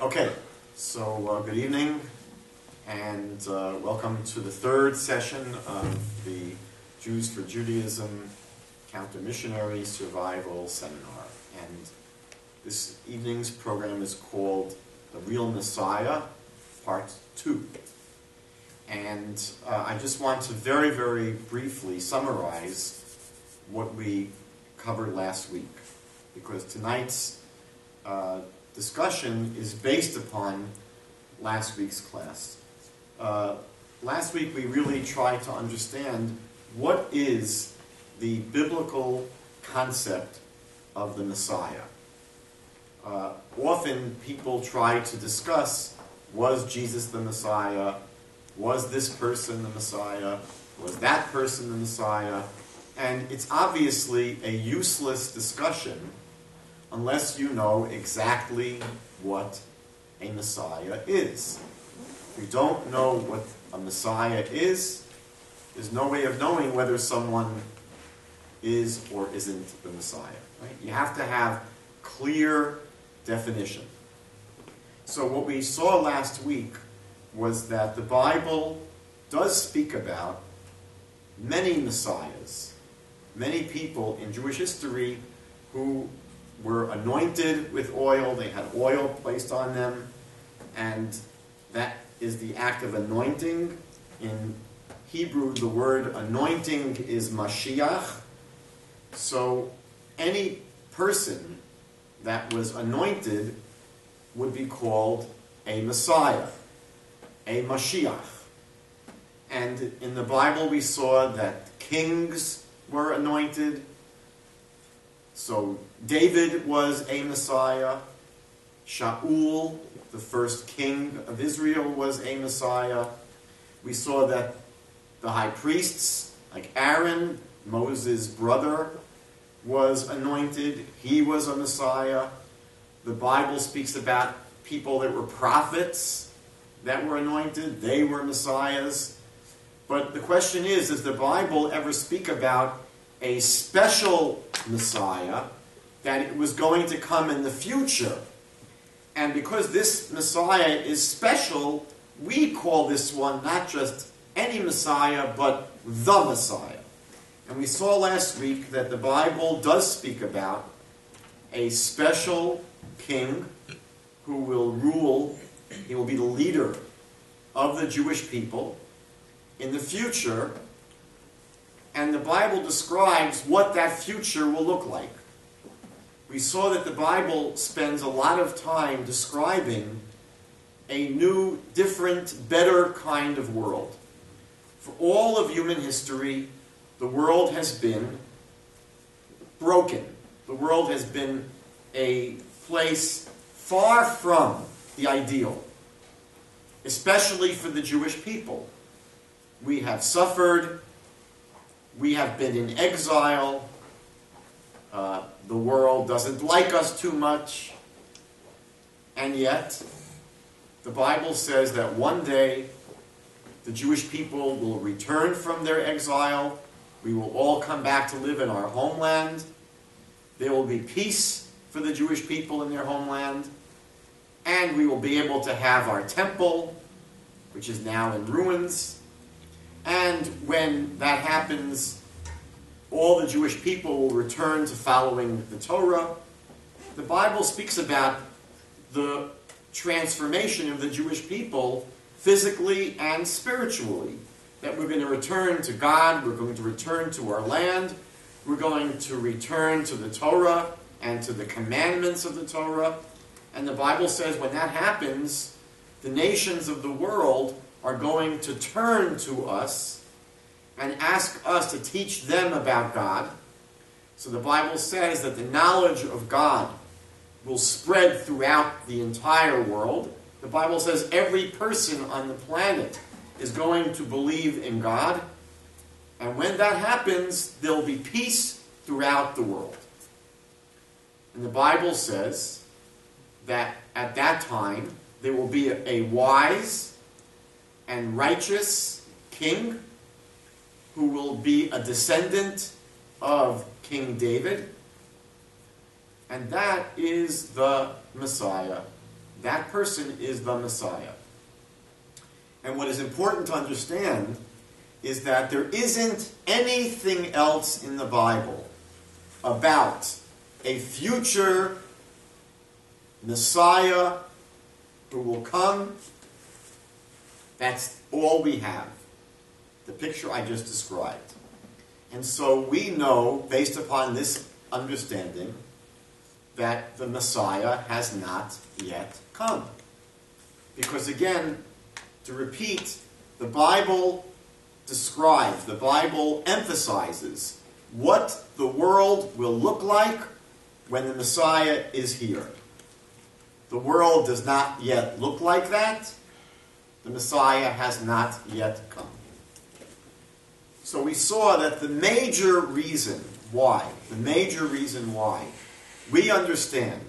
Okay, so good evening, and welcome to the third session of the Jews for Judaism Counter-Missionary Survival Seminar. And this evening's program is called The Real Messiah, Part 2. And I just want to very, very briefly summarize what we covered last week, because tonight's discussion is based upon last week's class. Last week we really tried to understand what is the biblical concept of the Messiah. Often people try to discuss, was Jesus the Messiah? Was this person the Messiah? Was that person the Messiah? And it's obviously a useless discussion unless you know exactly what a Messiah is. If you don't know what a Messiah is, there's no way of knowing whether someone is or isn't the Messiah. Right? You have to have clear definition. So what we saw last week was that the Bible does speak about many messiahs, many people in Jewish history who were anointed with oil. They had oil placed on them, and that is the act of anointing. In Hebrew, the word anointing is Mashiach. So any person that was anointed would be called a Messiah, a Mashiach. And in the Bible we saw that kings were anointed. So David was a Messiah. Shaul, the first king of Israel, was a Messiah. We saw that the high priests, like Aaron, Moses' brother, was anointed. He was a Messiah. The Bible speaks about people that were prophets that were anointed. They were messiahs. But the question is, does the Bible ever speak about a special Messiah, that it was going to come in the future? And because this Messiah is special, we call this one not just any Messiah, but the Messiah. And we saw last week that the Bible does speak about a special king who will rule. He will be the leader of the Jewish people in the future. And the Bible describes what that future will look like. We saw that the Bible spends a lot of time describing a new, different, better kind of world. For all of human history, the world has been broken. The world has been a place far from the ideal, especially for the Jewish people. We have suffered. We have been in exile. The world doesn't like us too much. And yet, the Bible says that one day the Jewish people will return from their exile. We will all come back to live in our homeland. There will be peace for the Jewish people in their homeland. And we will be able to have our temple, which is now in ruins. And when that happens, all the Jewish people will return to following the Torah. The Bible speaks about the transformation of the Jewish people physically and spiritually. That we're going to return to God, we're going to return to our land, we're going to return to the Torah and to the commandments of the Torah. And the Bible says when that happens, the nations of the world are going to turn to us and ask us to teach them about God. So the Bible says that the knowledge of God will spread throughout the entire world. The Bible says every person on the planet is going to believe in God. And when that happens, there'll be peace throughout the world. And the Bible says that at that time, there will be a wise and righteous king who will be a descendant of King David. And that is the Messiah, That person is the Messiah. And what is important to understand is that there isn't anything else in the Bible about a future Messiah who will come. That's all we have. The picture I just described. And so we know, based upon this understanding, that the Messiah has not yet come. Because again, to repeat, the Bible describes, the Bible emphasizes what the world will look like when the Messiah is here. The world does not yet look like that. The Messiah has not yet come. So we saw that the major reason why, we understand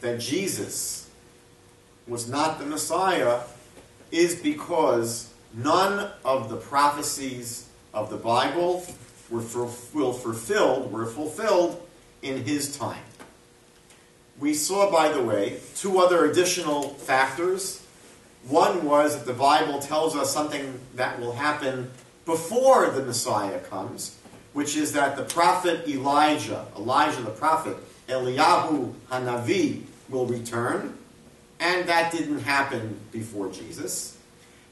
that Jesus was not the Messiah is because none of the prophecies of the Bible were fulfilled in his time. We saw, by the way, two other additional factors. One was that the Bible tells us something that will happen before the Messiah comes, which is that the prophet Elijah the prophet, Eliyahu Hanavi, will return, and that didn't happen before Jesus.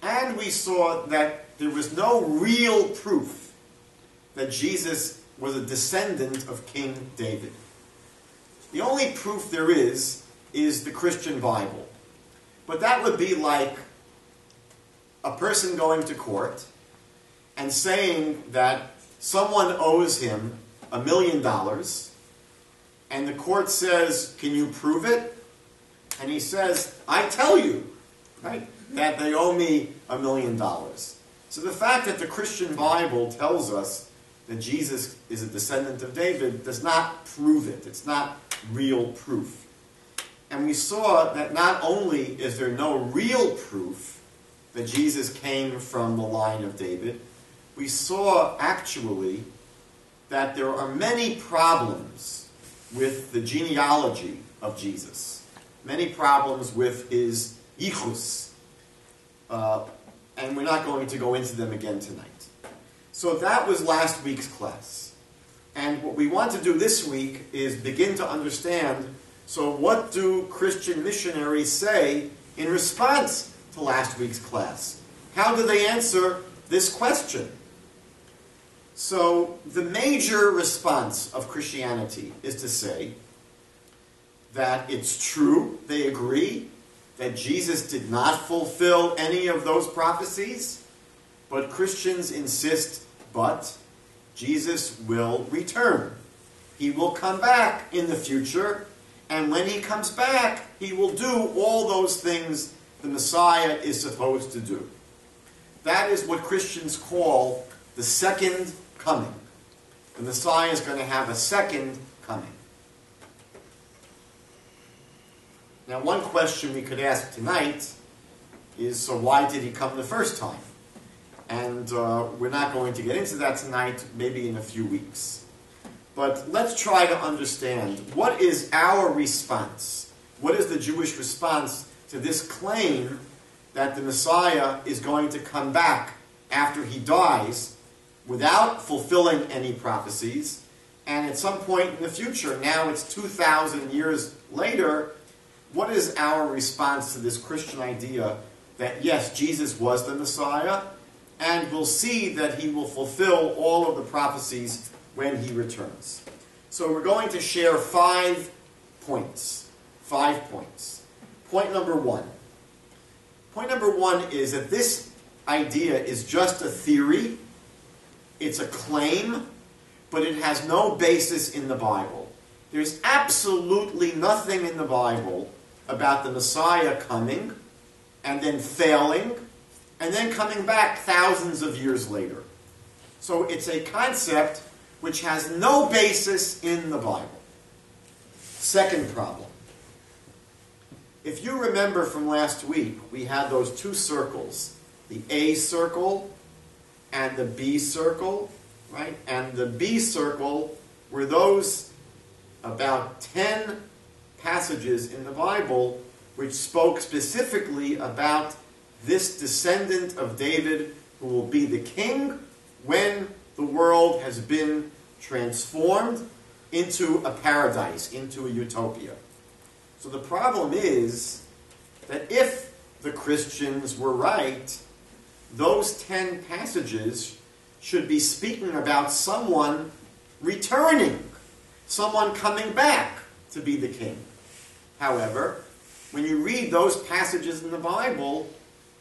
And we saw that there was no real proof that Jesus was a descendant of King David. The only proof there is the Christian Bible. But that would be like a person going to court and saying that someone owes him $1 million, and the court says, "Can you prove it?" And he says, "I tell you, right, that they owe me $1 million." So the fact that the Christian Bible tells us that Jesus is a descendant of David does not prove it. It's not real proof. And we saw that not only is there no real proof that Jesus came from the line of David, we saw actually that there are many problems with the genealogy of Jesus. Many problems with his yichus. And we're not going to go into them again tonight. So that was last week's class. And what we want to do this week is begin to understand, so what do Christian missionaries say in response to last week's class? How do they answer this question? So the major response of Christianity is to say that it's true, they agree, that Jesus did not fulfill any of those prophecies, but Christians insist, but Jesus will return. He will come back in the future, and when he comes back, he will do all those things the Messiah is supposed to do. That is what Christians call the second coming. The Messiah is going to have a second coming. Now, one question we could ask tonight is, so why did he come the first time? And we're not going to get into that tonight, maybe in a few weeks. But let's try to understand, what is our response? What is the Jewish response to this claim that the Messiah is going to come back after he dies without fulfilling any prophecies? And at some point in the future, now it's 2,000 years later, what is our response to this Christian idea that, yes, Jesus was the Messiah, and we'll see that he will fulfill all of the prophecies when he returns? So we're going to share 5 points. 5 points. Point number one. Point number one is that this idea is just a theory. It's a claim, but it has no basis in the Bible. There's absolutely nothing in the Bible about the Messiah coming, and then failing, and then coming back thousands of years later. So it's a concept which has no basis in the Bible. Second problem. If you remember from last week, we had those two circles, the A circle and the B circle, right? And the B circle were those about 10 passages in the Bible which spoke specifically about this descendant of David who will be the king when the world has been transformed into a paradise, into a utopia. So the problem is that if the Christians were right, those 10 passages should be speaking about someone returning, someone coming back to be the king. However, when you read those passages in the Bible,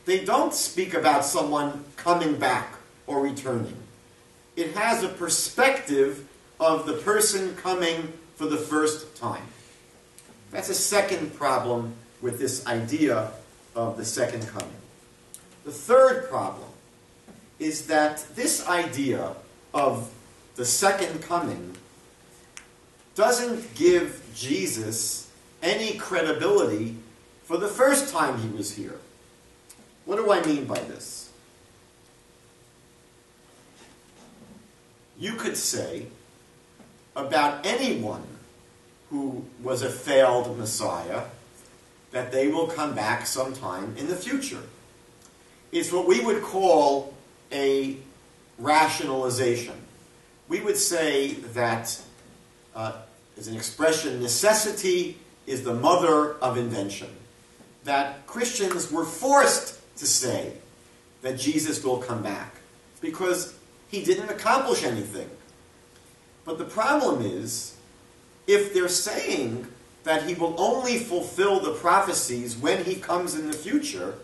they don't speak about someone coming back or returning. It has a perspective of the person coming for the first time. That's a second problem with this idea of the second coming. The third problem is that this idea of the second coming doesn't give Jesus any credibility for the first time he was here. What do I mean by this? You could say about anyone who was a failed Messiah that they will come back sometime in the future. It's what we would call a rationalization. We would say that, as an expression, necessity is the mother of invention. That Christians were forced to say that Jesus will come back because he didn't accomplish anything. But the problem is, if they're saying that he will only fulfill the prophecies when he comes in the future,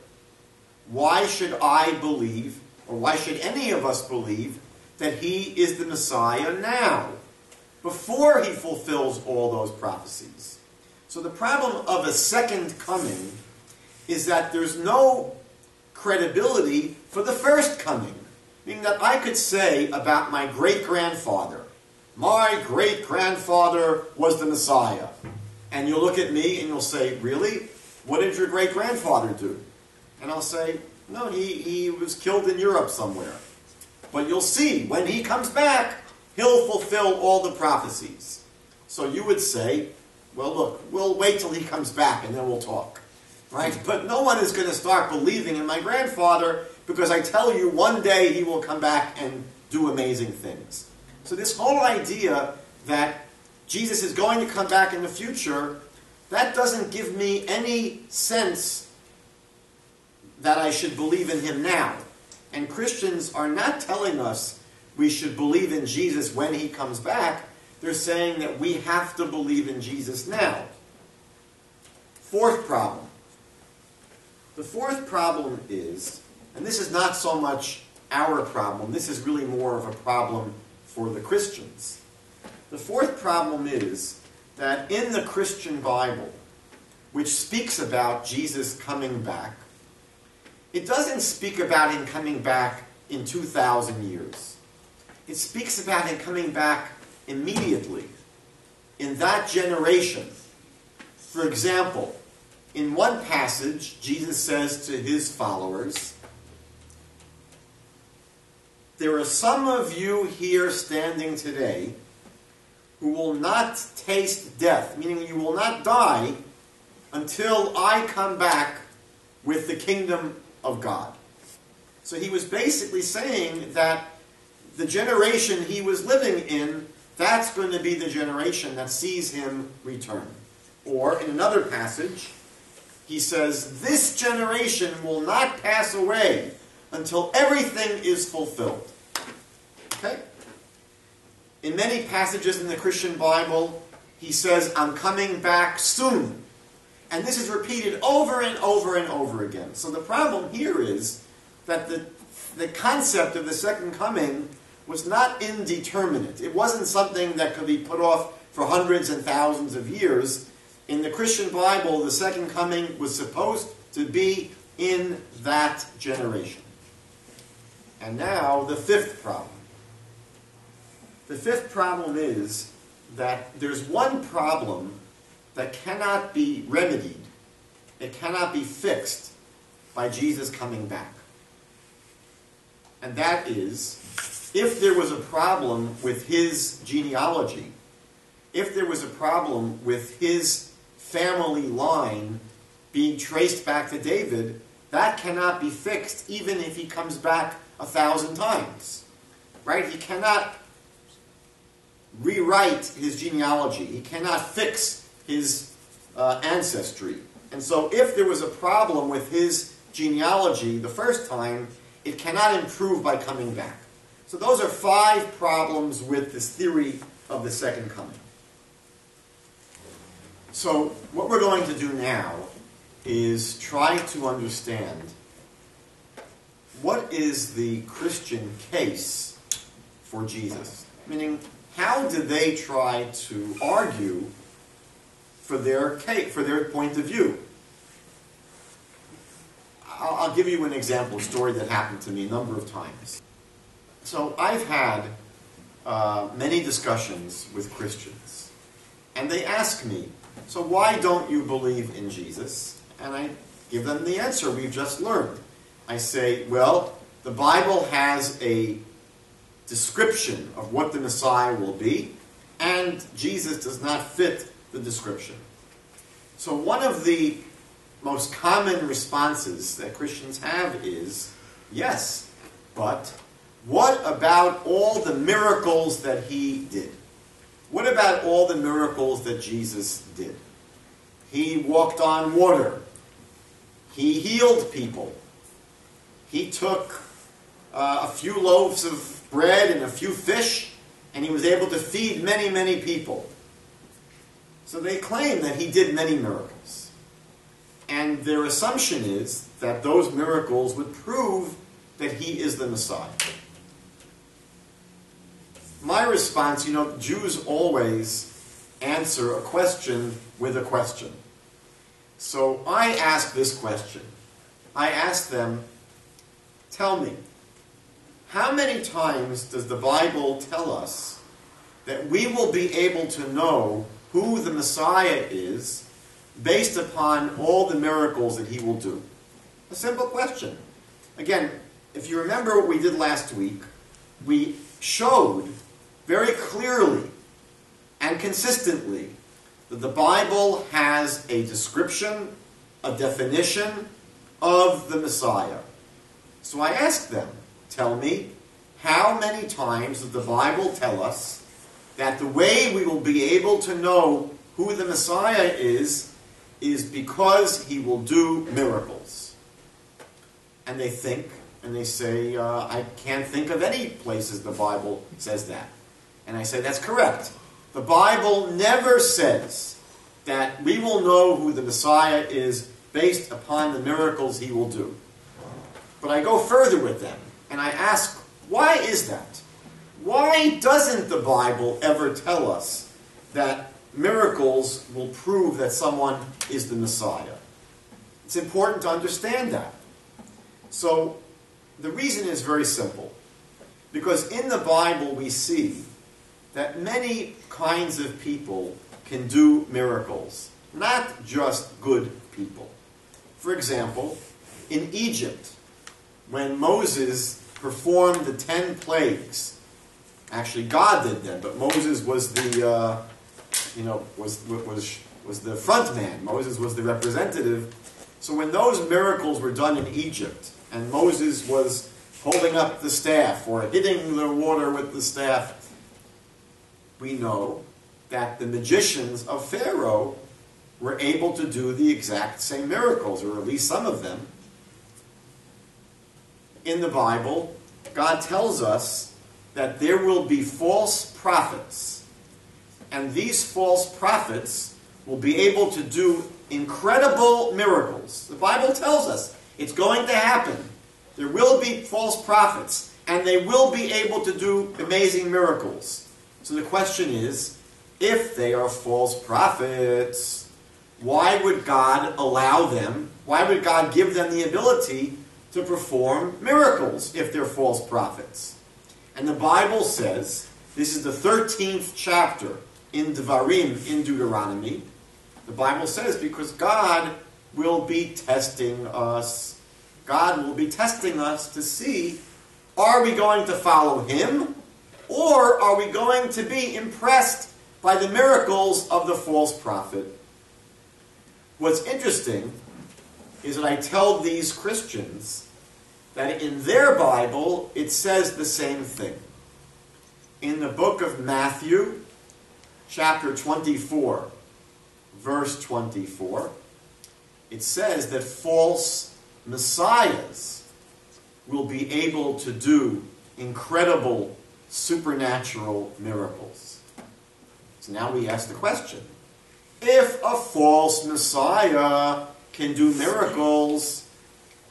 why should I believe, or why should any of us believe, that he is the Messiah now, before he fulfills all those prophecies? So the problem of a second coming is that there's no credibility for the first coming. Meaning that I could say about my great-grandfather, my great-grandfather was the Messiah. And you'll look at me and you'll say, really? What did your great-grandfather do? And I'll say, no, he was killed in Europe somewhere. But you'll see, when he comes back, he'll fulfill all the prophecies. So you would say, well, look, we'll wait till he comes back and then we'll talk. Right? But no one is going to start believing in my grandfather because I tell you one day he will come back and do amazing things. So this whole idea that Jesus is going to come back in the future, that doesn't give me any sense that I should believe in him now. And Christians are not telling us we should believe in Jesus when he comes back. They're saying that we have to believe in Jesus now. Fourth problem. The fourth problem is, and this is not so much our problem, this is really more of a problem for the Christians. The fourth problem is that in the Christian Bible, which speaks about Jesus coming back, it doesn't speak about him coming back in 2,000 years. It speaks about him coming back immediately, in that generation. For example, in one passage, Jesus says to his followers, there are some of you here standing today who will not taste death, meaning you will not die until I come back with the kingdom of God. So he was basically saying that the generation he was living in, that's going to be the generation that sees him return. Or in another passage, he says, this generation will not pass away until everything is fulfilled. Okay? In many passages in the Christian Bible, he says, I'm coming back soon. And this is repeated over and over and over again. So the problem here is that the concept of the second coming was not indeterminate. It wasn't something that could be put off for hundreds and thousands of years. In the Christian Bible, the second coming was supposed to be in that generation. And now, the fifth problem. The fifth problem is that there's one problem that cannot be remedied, it cannot be fixed by Jesus coming back. And that is, if there was a problem with his genealogy, if there was a problem with his family line being traced back to David, that cannot be fixed even if he comes back 1,000 times. Right? He cannot rewrite his genealogy. He cannot fix his ancestry. And so if there was a problem with his genealogy the first time, it cannot improve by coming back. So those are 5 problems with this theory of the second coming. So what we're going to do now is try to understand what is the Christian case for Jesus? Meaning, how do they try to argue for their case, for their point of view? I'll give you an example, a story that happened to me a number of times. So I've had many discussions with Christians, and they ask me, so why don't you believe in Jesus? And I give them the answer we've just learned. I say, well, the Bible has a description of what the Messiah will be, and Jesus does not fit the description. So one of the most common responses that Christians have is, yes, but what about all the miracles that he did? What about all the miracles that Jesus did? He walked on water. He healed people. He took a few loaves of bread and a few fish, and he was able to feed many, many people. So they claim that he did many miracles. And their assumption is that those miracles would prove that he is the Messiah. My response, you know, Jews always answer a question with a question. So I ask this question. I ask them, tell me, how many times does the Bible tell us that we will be able to know who the Messiah is based upon all the miracles that he will do? A simple question. Again, if you remember what we did last week, we showed very clearly and consistently that the Bible has a description, a definition of the Messiah. So I asked them, tell me, how many times does the Bible tell us that the way we will be able to know who the Messiah is because he will do miracles? And they think, and they say, I can't think of any places the Bible says that. And I say, that's correct. The Bible never says that we will know who the Messiah is based upon the miracles he will do. But I go further with them, and I ask, why is that? Why doesn't the Bible ever tell us that miracles will prove that someone is the Messiah? It's important to understand that. So the reason is very simple. Because in the Bible we see that many kinds of people can do miracles, not just good people. For example, in Egypt, when Moses performed the 10 plagues, actually God did them, but Moses was the, was the front man. Moses was the representative. So when those miracles were done in Egypt, and Moses was holding up the staff or hitting the water with the staff, we know that the magicians of Pharaoh were able to do the exact same miracles, or at least some of them. In the Bible, God tells us that there will be false prophets, and these false prophets will be able to do incredible miracles. The Bible tells us it's going to happen. There will be false prophets, and they will be able to do amazing miracles. So the question is, if they are false prophets, why would God allow them, why would God give them the ability to perform miracles if they're false prophets? And the Bible says, this is the 13th chapter in Devarim, in Deuteronomy, the Bible says, because God will be testing us. God will be testing us to see, are we going to follow him, or are we going to be impressed by the miracles of the false prophet? What's interesting is that I tell these Christians that in their Bible it says the same thing. In the book of Matthew, chapter 24, verse 24, it says that false messiahs will be able to do incredible supernatural miracles. So now we ask the question, if a false messiah can do miracles,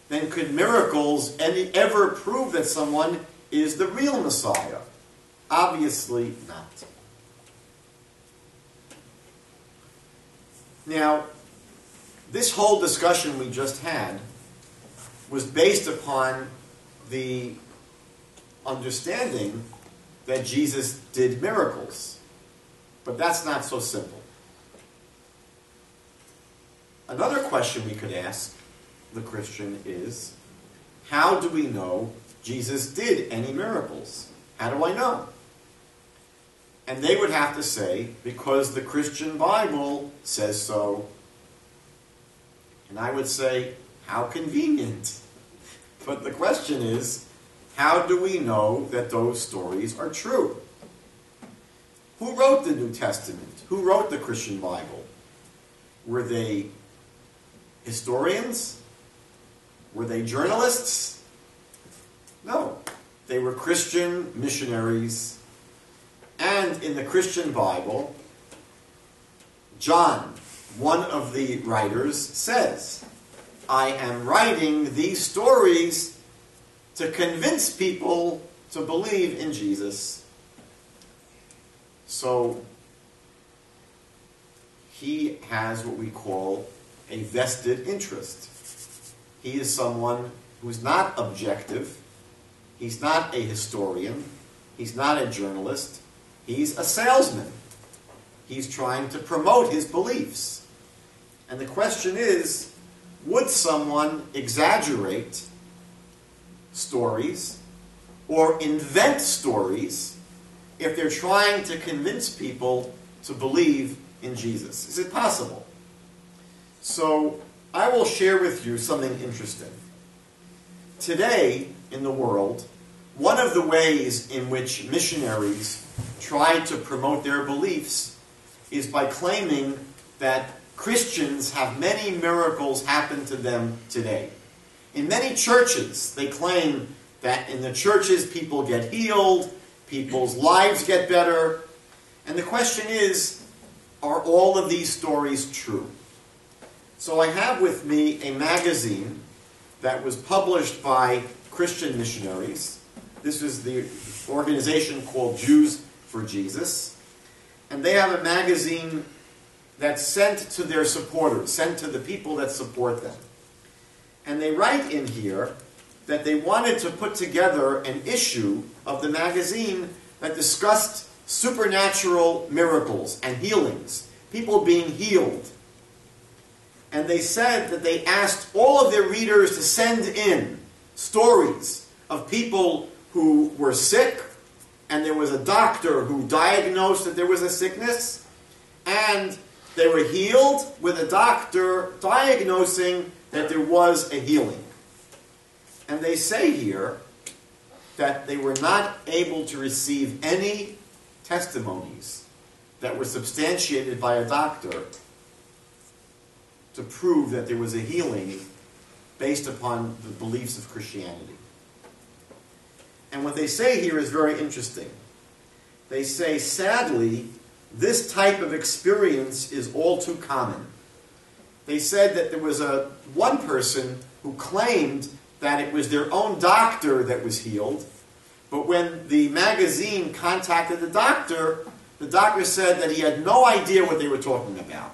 then could miracles ever prove that someone is the real messiah? Obviously not. Now, this whole discussion we just had was based upon the understanding that Jesus did miracles. But that's not so simple. Another question we could ask the Christian is, how do we know Jesus did any miracles? How do I know? And they would have to say, because the Christian Bible says so. And I would say, how convenient. But the question is, how do we know that those stories are true? Who wrote the New Testament? Who wrote the Christian Bible? Were they historians? Were they journalists? No. They were Christian missionaries. And in the Christian Bible, John, one of the writers, says, I am writing these stories to convince people to believe in Jesus. So he has what we call a vested interest. He is someone who's not objective. He's not a historian. He's not a journalist. He's a salesman. He's trying to promote his beliefs. And the question is, would someone exaggerate stories or invent stories if they're trying to convince people to believe in Jesus? Is it possible? So I will share with you something interesting. Today in the world, one of the ways in which missionaries try to promote their beliefs is by claiming that Christians have many miracles happen to them today. In many churches, they claim that in the churches people get healed, people's lives get better. And the question is, are all of these stories true? So I have with me a magazine that was published by Christian missionaries. This is the organization called Jews for Jesus. And they have a magazine that's sent to their supporters, sent to the people that support them. And they write in here that they wanted to put together an issue of the magazine that discussed supernatural miracles and healings, people being healed. And they said that they asked all of their readers to send in stories of people who were sick, and there was a doctor who diagnosed that there was a sickness, and they were healed with a doctor diagnosing that there was a healing. And they say here that they were not able to receive any testimonies that were substantiated by a doctor to prove that there was a healing based upon the beliefs of Christianity. And what they say here is very interesting. They say, sadly, this type of experience is all too common. They said that there was one person who claimed that it was their own doctor that was healed, but when the magazine contacted the doctor said that he had no idea what they were talking about.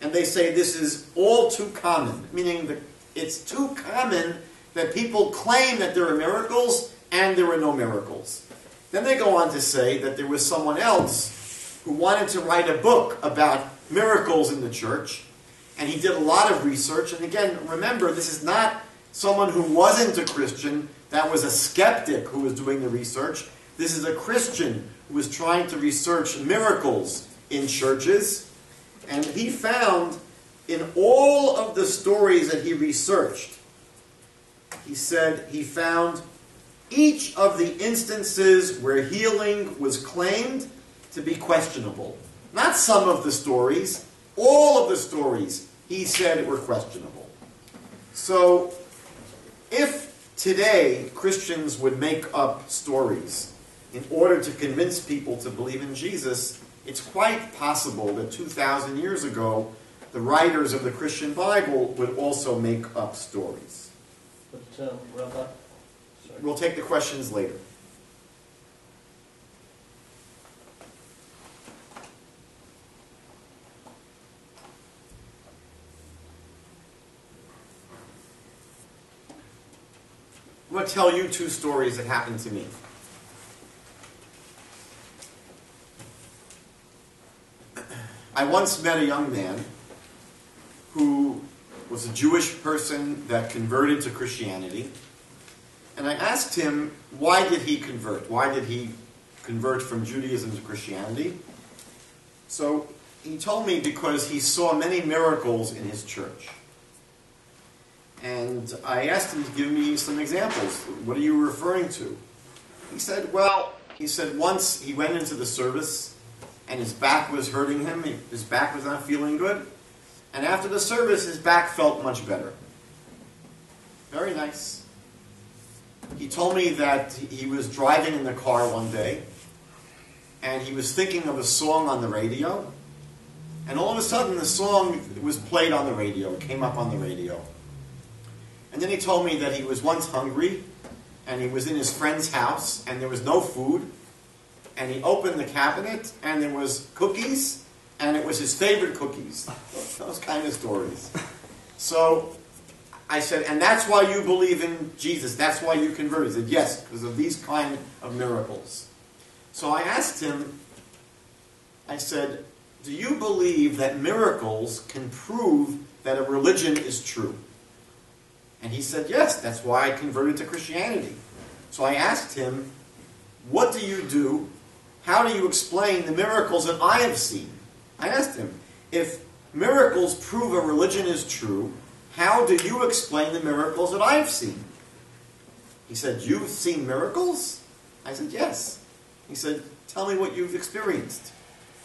And they say this is all too common, meaning that it's too common that people claim that there are miracles and there were no miracles. Then they go on to say that there was someone else who wanted to write a book about miracles in the church. And he did a lot of research. And again, remember, this is not someone who wasn't a Christian. That was a skeptic who was doing the research. This is a Christian who was trying to research miracles in churches. And he found in all of the stories that he researched, he said he found each of the instances where healing was claimed to be questionable. Not some of the stories, all of the stories he said were questionable. So if today Christians would make up stories in order to convince people to believe in Jesus, it's quite possible that 2,000 years ago the writers of the Christian Bible would also make up stories. But, Rabbi, sorry. We'll take the questions later. I'm going to tell you two stories that happened to me. I once met a young man who was a Jewish person that converted to Christianity, and I asked him, why did he convert? Why did he convert from Judaism to Christianity? So he told me because he saw many miracles in his church. And I asked him to give me some examples. What are you referring to? He said, well, he said once he went into the service, and his back was hurting him, his back was not feeling good. And after the service, his back felt much better. Very nice. He told me that he was driving in the car one day, and he was thinking of a song on the radio, and all of a sudden the song was played on the radio, it came up on the radio. And then he told me that he was once hungry, and he was in his friend's house, and there was no food, and he opened the cabinet, and there was cookies, and it was his favorite cookies. Those kind of stories. So I said, and that's why you believe in Jesus, that's why you converted. He said, yes, because of these kind of miracles. So I asked him, I said, do you believe that miracles can prove that a religion is true? And he said, yes, that's why I converted to Christianity. So I asked him, what do you do? How do you explain the miracles that I have seen? I asked him, if miracles prove a religion is true, how do you explain the miracles that I've seen? He said, you've seen miracles? I said, yes. He said, tell me what you've experienced.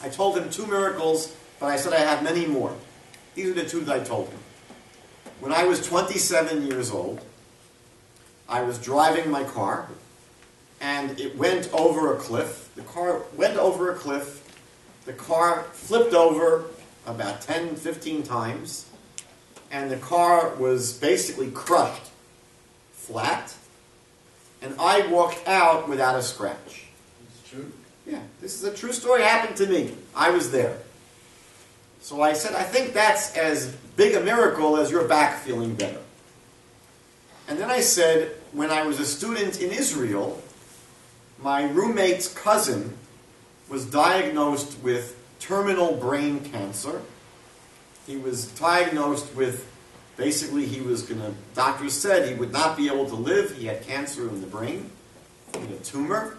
I told him two miracles, but I said I have many more. These are the two that I told him. When I was 27 years old, I was driving my car, and it went over a cliff. The car went over a cliff. The car flipped over about 10, 15 times, and the car was basically crushed flat, and I walked out without a scratch. It's true? Yeah, this is a true story. It happened to me. I was there. So I said, I think that's as big a miracle as your back feeling better. And then I said, when I was a student in Israel, my roommate's cousin was diagnosed with terminal brain cancer. He was diagnosed with, basically he was going to, doctors said he would not be able to live. He had cancer in the brain, he had a tumor.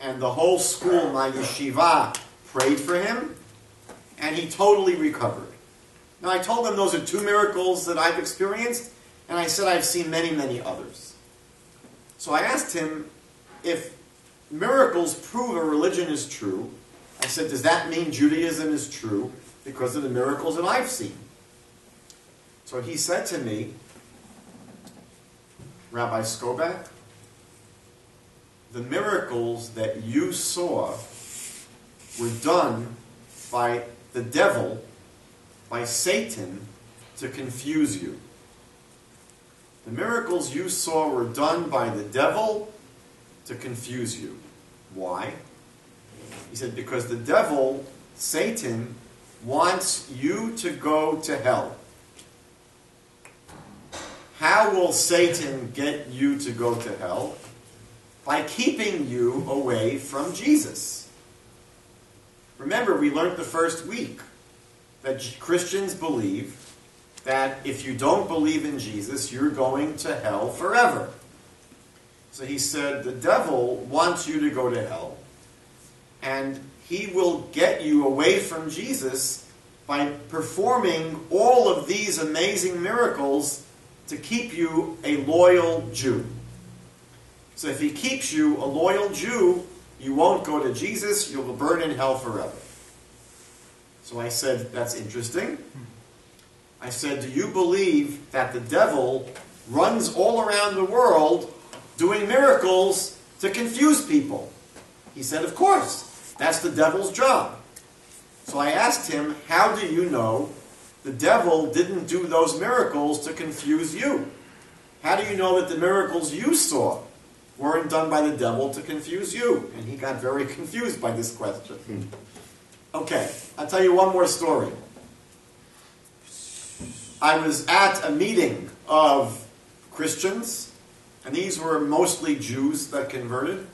And the whole school, my yeshiva, prayed for him. And he totally recovered. Now I told them those are two miracles that I've experienced. And I said I've seen many, many others. So I asked him if miracles prove a religion is true. I said, does that mean Judaism is true because of the miracles that I've seen? So he said to me, Rabbi Skobach, the miracles that you saw were done by the devil, by Satan, to confuse you. The miracles you saw were done by the devil to confuse you. Why? He said, because the devil, Satan, wants you to go to hell. How will Satan get you to go to hell? By keeping you away from Jesus. Remember, we learned the first week that Christians believe that if you don't believe in Jesus, you're going to hell forever. So he said, the devil wants you to go to hell, and he will get you away from Jesus by performing all of these amazing miracles to keep you a loyal Jew. So if he keeps you a loyal Jew, you won't go to Jesus, you'll burn in hell forever. So I said, that's interesting. I said, do you believe that the devil runs all around the world doing miracles to confuse people? He said, of course, that's the devil's job. So I asked him, how do you know the devil didn't do those miracles to confuse you? How do you know that the miracles you saw weren't done by the devil to confuse you? And he got very confused by this question. Okay, I'll tell you one more story. I was at a meeting of Christians, and these were mostly Jews that converted,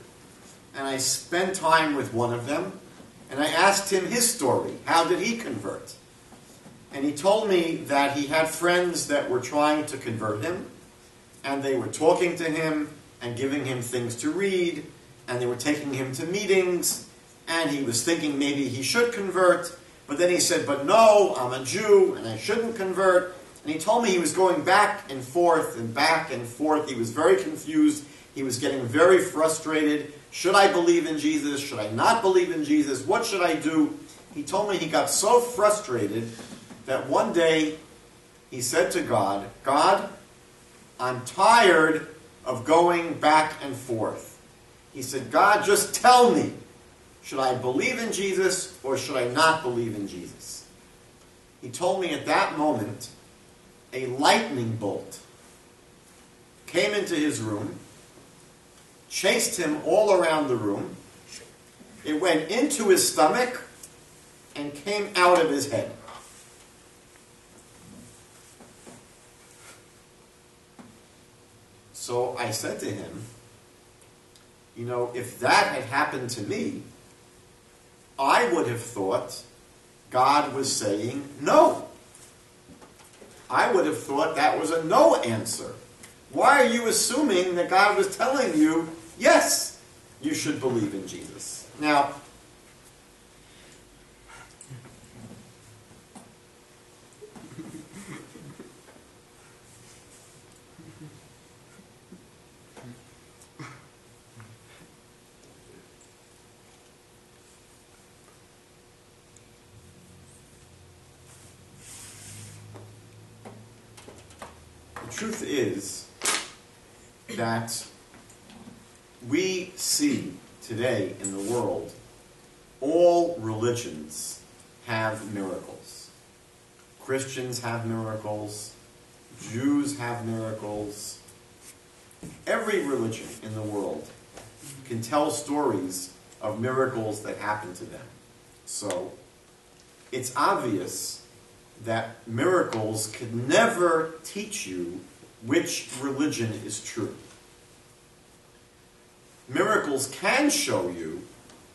and I spent time with one of them, and I asked him his story. How did he convert? And he told me that he had friends that were trying to convert him, and they were talking to him and giving him things to read, and they were taking him to meetings, and he was thinking maybe he should convert, but then he said, but no, I'm a Jew, and I shouldn't convert. And he told me he was going back and forth and back and forth. He was very confused. He was getting very frustrated. Should I believe in Jesus? Should I not believe in Jesus? What should I do? He told me he got so frustrated that one day he said to God, God, I'm tired of going back and forth. He said, God, just tell me, should I believe in Jesus or should I not believe in Jesus? He told me at that moment, a lightning bolt came into his room, chased him all around the room. It went into his stomach and came out of his head. So I said to him, you know, if that had happened to me, I would have thought God was saying no. I would have thought that was a no answer. Why are you assuming that God was telling you, yes, you should believe in Jesus? Now, truth is that we see today in the world all religions have miracles. Christians have miracles. Jews have miracles. Every religion in the world can tell stories of miracles that happen to them. So it's obvious that miracles could never teach you which religion is true. Miracles can show you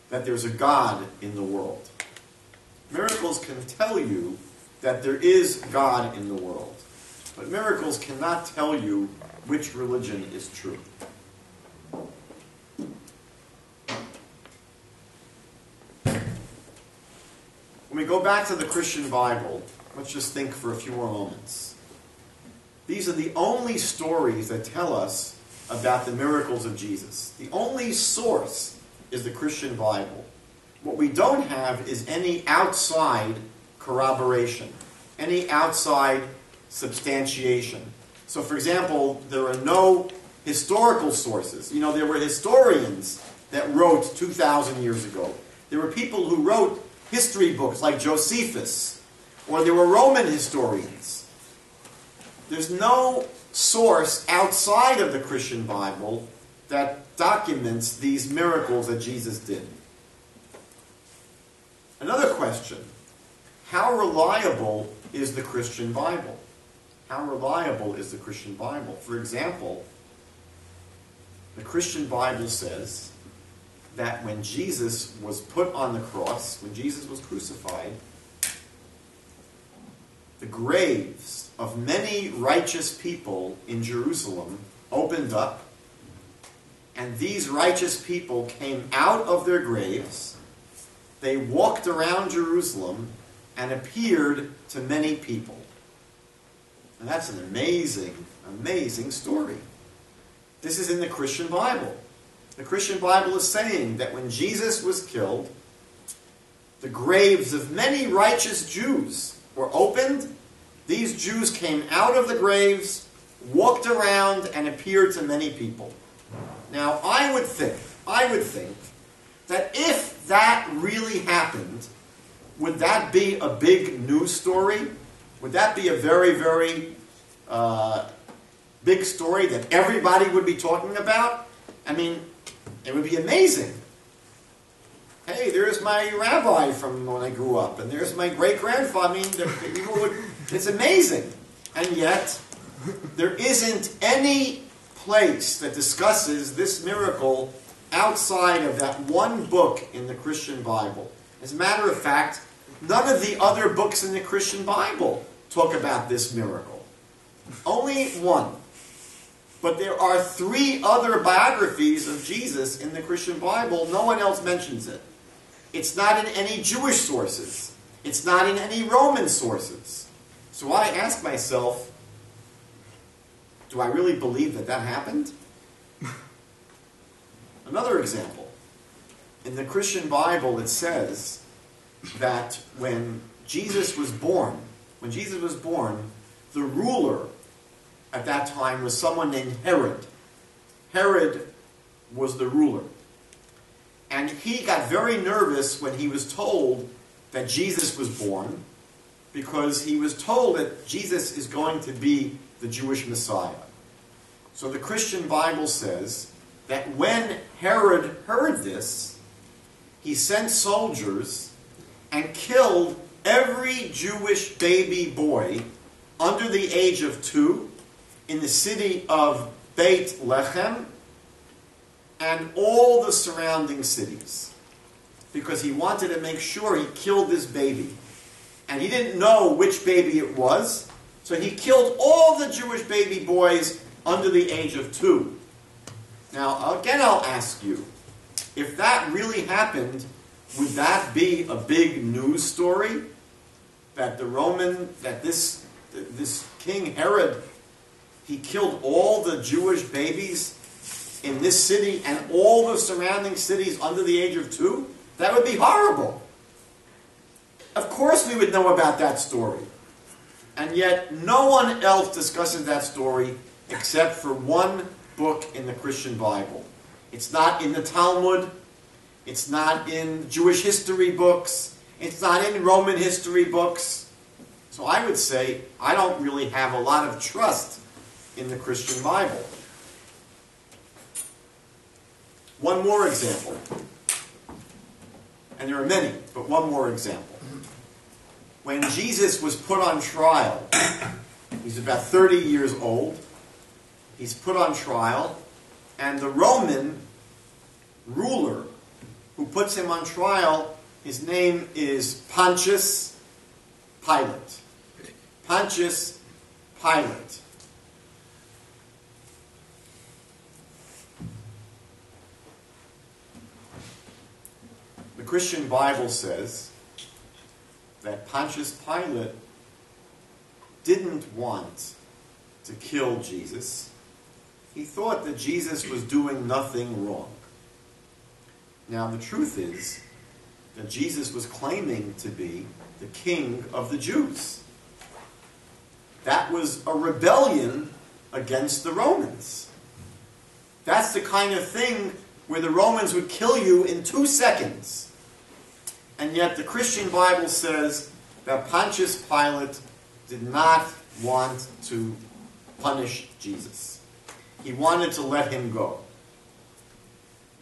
that there's a God in the world. Miracles can tell you that there is God in the world. But miracles cannot tell you which religion is true. When we go back to the Christian Bible, let's just think for a few more moments. These are the only stories that tell us about the miracles of Jesus. The only source is the Christian Bible. What we don't have is any outside corroboration, any outside substantiation. So, for example, there are no historical sources. You know, there were historians that wrote 2,000 years ago. There were people who wrote history books like Josephus, or there were Roman historians. There's no source outside of the Christian Bible that documents these miracles that Jesus did. Another question, how reliable is the Christian Bible? How reliable is the Christian Bible? For example, the Christian Bible says that when Jesus was put on the cross, when Jesus was crucified, the graves of many righteous people in Jerusalem opened up, and these righteous people came out of their graves. They walked around Jerusalem, and appeared to many people. And that's an amazing, amazing story. This is in the Christian Bible. The Christian Bible is saying that when Jesus was killed, the graves of many righteous Jews were opened. These Jews came out of the graves, walked around, and appeared to many people. Now, I would think that if that really happened, would that be a big news story? Would that be a very, very big story that everybody would be talking about? I mean, it would be amazing. Hey, there's my rabbi from when I grew up, and there's my great-grandfather. I mean, it's amazing. And yet, there isn't any place that discusses this miracle outside of that one book in the Christian Bible. As a matter of fact, none of the other books in the Christian Bible talk about this miracle. Only one. But there are three other biographies of Jesus in the Christian Bible. No one else mentions it. It's not in any Jewish sources. It's not in any Roman sources. So I ask myself, do I really believe that that happened? Another example. In the Christian Bible it says that when Jesus was born, the ruler at that time was someone named Herod. Herod was the ruler. And he got very nervous when he was told that Jesus was born, because he was told that Jesus is going to be the Jewish Messiah. So the Christian Bible says that when Herod heard this, he sent soldiers and killed every Jewish baby boy under the age of 2 in the city of Beit Lechem and all the surrounding cities, because he wanted to make sure he killed this baby. And he didn't know which baby it was, so he killed all the Jewish baby boys under the age of 2. Now, again, I'll ask you, if that really happened, would that be a big news story? That this King Herod, he killed all the Jewish babies in this city and all the surrounding cities under the age of 2? That would be horrible. Of course we would know about that story. And yet no one else discusses that story except for one book in the Christian Bible. It's not in the Talmud. It's not in Jewish history books. It's not in Roman history books. So I would say I don't really have a lot of trust in the Christian Bible. One more example. And there are many, but one more example. When Jesus was put on trial, he's about 30 years old. He's put on trial, and the Roman ruler who puts him on trial, his name is Pontius Pilate. Pontius Pilate. The Christian Bible says that Pontius Pilate didn't want to kill Jesus. He thought that Jesus was doing nothing wrong. Now, the truth is that Jesus was claiming to be the king of the Jews. That was a rebellion against the Romans. That's the kind of thing where the Romans would kill you in 2 seconds. And yet the Christian Bible says that Pontius Pilate did not want to punish Jesus. He wanted to let him go.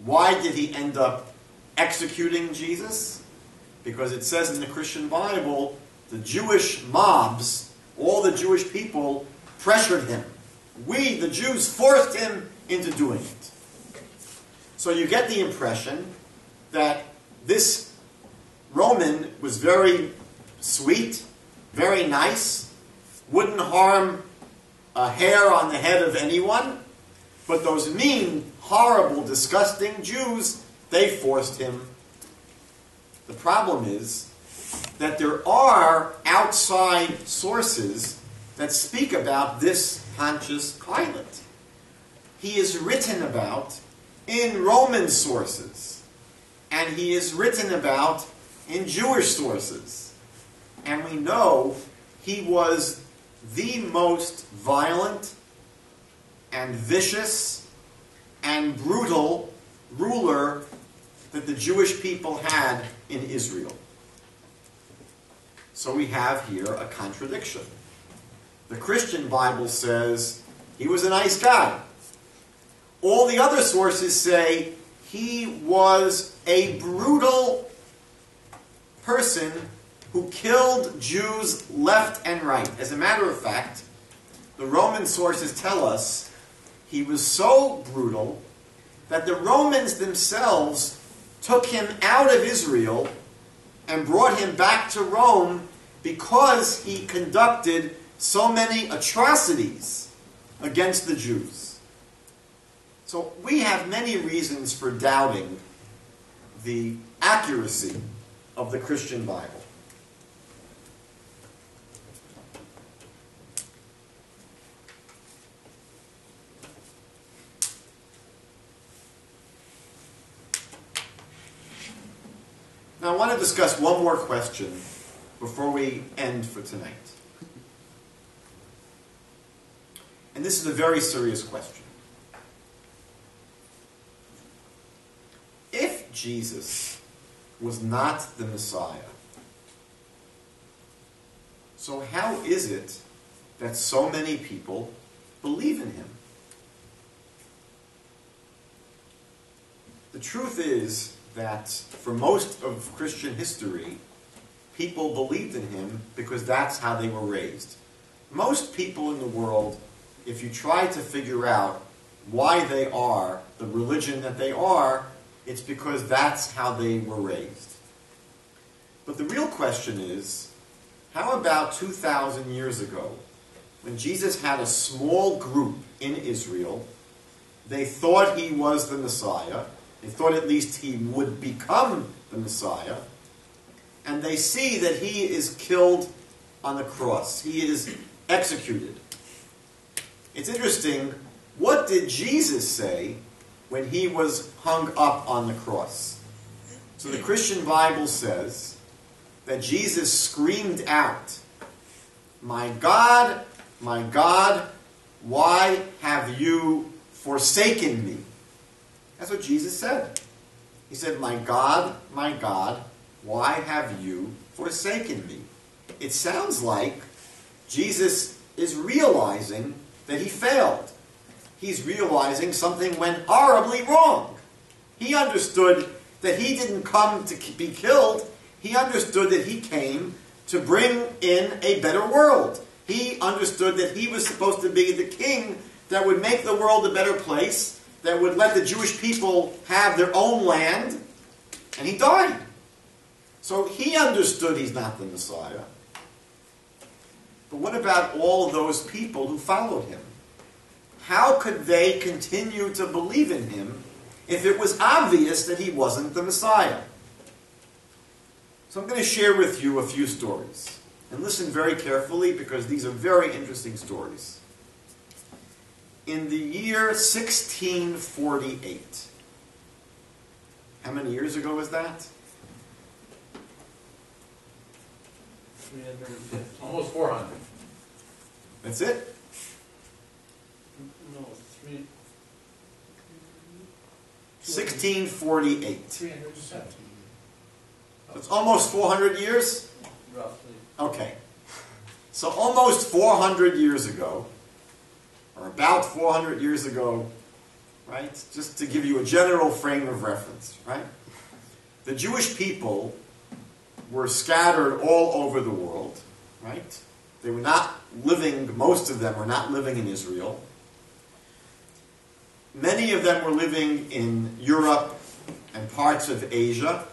Why did he end up executing Jesus? Because it says in the Christian Bible, the Jewish mobs, all the Jewish people, pressured him. We, the Jews, forced him into doing it. So you get the impression that this Roman was very sweet, very nice, wouldn't harm a hair on the head of anyone, but those mean, horrible, disgusting Jews, they forced him. The problem is that there are outside sources that speak about this Pontius Pilate. He is written about in Roman sources, and he is written about in Jewish sources. And we know he was the most violent and vicious and brutal ruler that the Jewish people had in Israel. So we have here a contradiction. The Christian Bible says he was a nice guy. All the other sources say he was a brutal person who killed Jews left and right. As a matter of fact, the Roman sources tell us he was so brutal that the Romans themselves took him out of Israel and brought him back to Rome because he conducted so many atrocities against the Jews. So we have many reasons for doubting the accuracy of the Christian Bible. Now, I want to discuss one more question before we end for tonight. And this is a very serious question. If Jesus was not the Messiah, so how is it that so many people believe in him? The truth is that for most of Christian history, people believed in him because that's how they were raised. Most people in the world, if you try to figure out why they are the religion that they are, it's because that's how they were raised. But the real question is, how about 2,000 years ago, when Jesus had a small group in Israel, they thought he was the Messiah, they thought at least he would become the Messiah, and they see that he is killed on the cross. He is executed. It's interesting, what did Jesus say when he was hung up on the cross? So the Christian Bible says that Jesus screamed out, my God, why have you forsaken me? That's what Jesus said. He said, my God, why have you forsaken me? It sounds like Jesus is realizing that he failed. He's realizing something went horribly wrong. He understood that he didn't come to be killed. He understood that he came to bring in a better world. He understood that he was supposed to be the king that would make the world a better place, that would let the Jewish people have their own land, and he died. So he understood he's not the Messiah. But what about all those people who followed him? How could they continue to believe in him if it was obvious that he wasn't the Messiah? So I'm going to share with you a few stories. And listen very carefully, because these are very interesting stories. In the year 1648, how many years ago was that? 350. Almost 400. That's it? No, 1648. 317. So it's almost 400 years? Roughly. Okay. So almost 400 years ago, or about 400 years ago, right? Just to give you a general frame of reference, right? The Jewish people were scattered all over the world, right? They were not living, most of them were not living in Israel. Many of them were living in Europe and parts of Asia.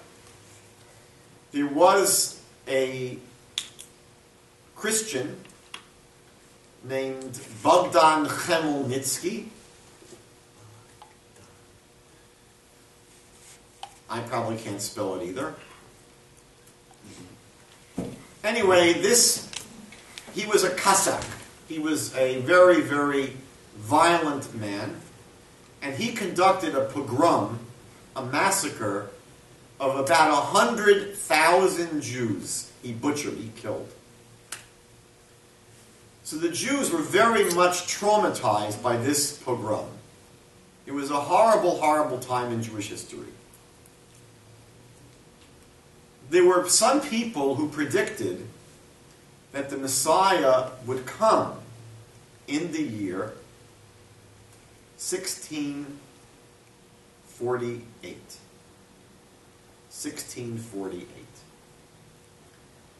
There was a Christian named Bogdan Chemulnitsky. I probably can't spell it either. Anyway, he was a Cossack. He was a very, very violent man, and he conducted a pogrom, a massacre of about 100,000 Jews. He butchered, he killed. So the Jews were very much traumatized by this pogrom. It was a horrible, horrible time in Jewish history. There were some people who predicted that the Messiah would come in the year 1648. 1648.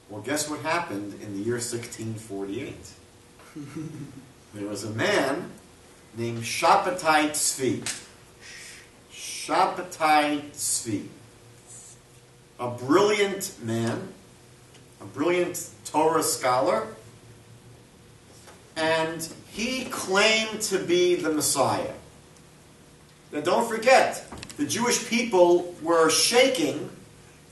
Well, guess what happened in the year 1648? There was a man named Shabbatai Tzvi. Shabbatai Tzvi. A brilliant man, a brilliant Torah scholar, and he claimed to be the Messiah. Now don't forget, the Jewish people were shaking.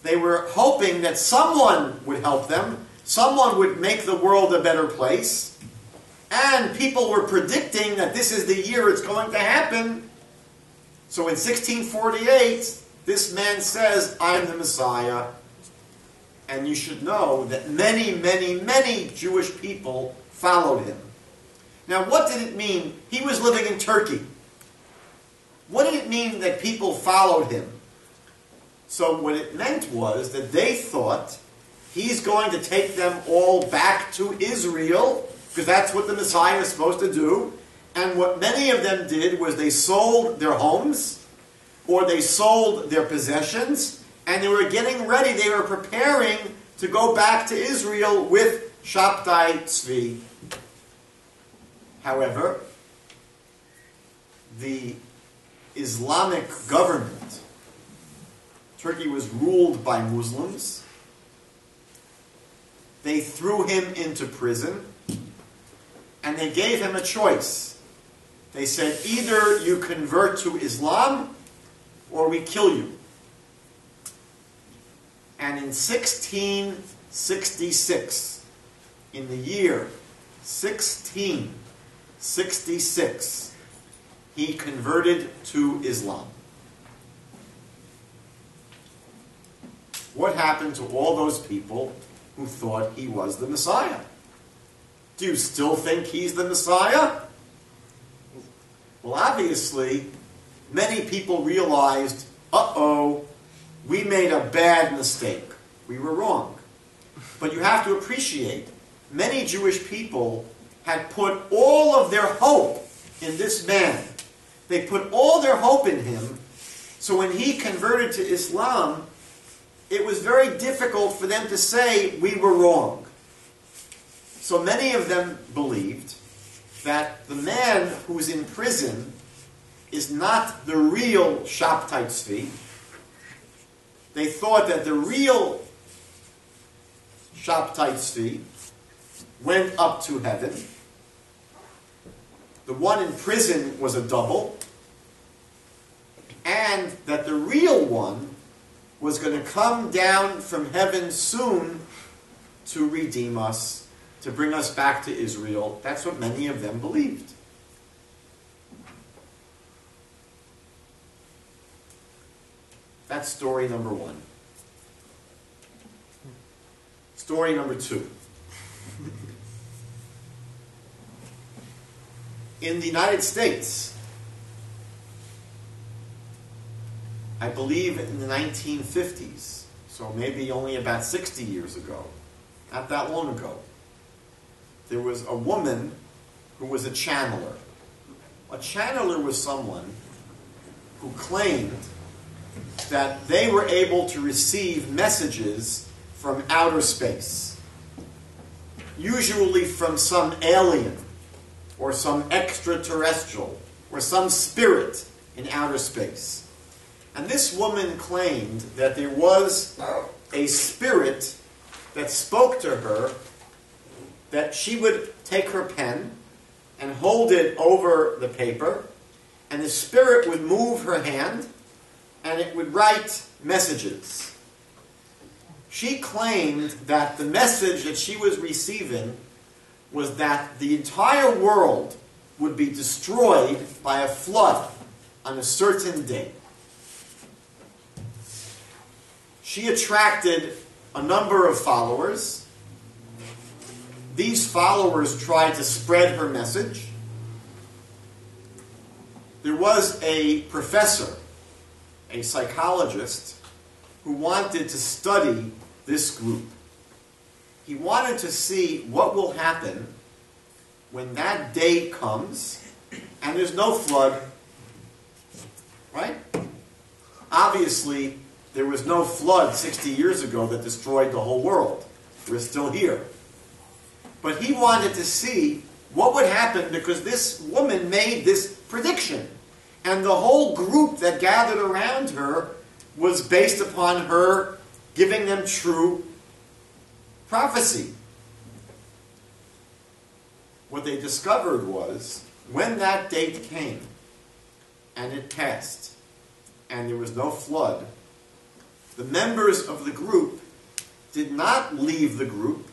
They were hoping that someone would help them, someone would make the world a better place, and people were predicting that this is the year it's going to happen. So in 1648, this man says, I'm the Messiah. And you should know that many, many, many Jewish people followed him. Now, what did it mean? He was living in Turkey. What did it mean that people followed him? So what it meant was that they thought he's going to take them all back to Israel, because that's what the Messiah is supposed to do. And what many of them did was they sold their homes, or they sold their possessions, and they were getting ready, they were preparing to go back to Israel with Shabbatai Tzvi. However, the Islamic government, Turkey was ruled by Muslims, they threw him into prison, and they gave him a choice. They said, either you convert to Islam, or we kill you. And in 1666, in the year 1666, he converted to Islam. What happened to all those people who thought he was the Messiah? Do you still think he's the Messiah? Well, obviously, many people realized, uh-oh, we made a bad mistake. We were wrong. But you have to appreciate, many Jewish people had put all of their hope in this man. They put all their hope in him, so when he converted to Islam, it was very difficult for them to say, we were wrong. So many of them believed that the man who's in prison is not the real Shabbatai Tzvi. They thought that the real Shabbatai Tzvi went up to heaven. The one in prison was a double. And that the real one was going to come down from heaven soon to redeem us, to bring us back to Israel. That's what many of them believed. That's story number one. Story number two. In the United States, I believe in the 1950s, so maybe only about 60 years ago, not that long ago, there was a woman who was a channeler. A channeler was someone who claimed that they were able to receive messages from outer space, usually from some alien or some extraterrestrial or some spirit in outer space. And this woman claimed that there was a spirit that spoke to her, that she would take her pen and hold it over the paper, and the spirit would move her hand, and it would write messages. She claimed that the message that she was receiving was that the entire world would be destroyed by a flood on a certain day. She attracted a number of followers. These followers tried to spread her message. There was a professor, a psychologist, who wanted to study this group. He wanted to see what will happen when that day comes and there's no flood, right? Obviously, there was no flood 60 years ago that destroyed the whole world. We're still here. But he wanted to see what would happen because this woman made this prediction. And the whole group that gathered around her was based upon her giving them true prophecy. What they discovered was, when that date came, and it passed, and there was no flood, the members of the group did not leave the group.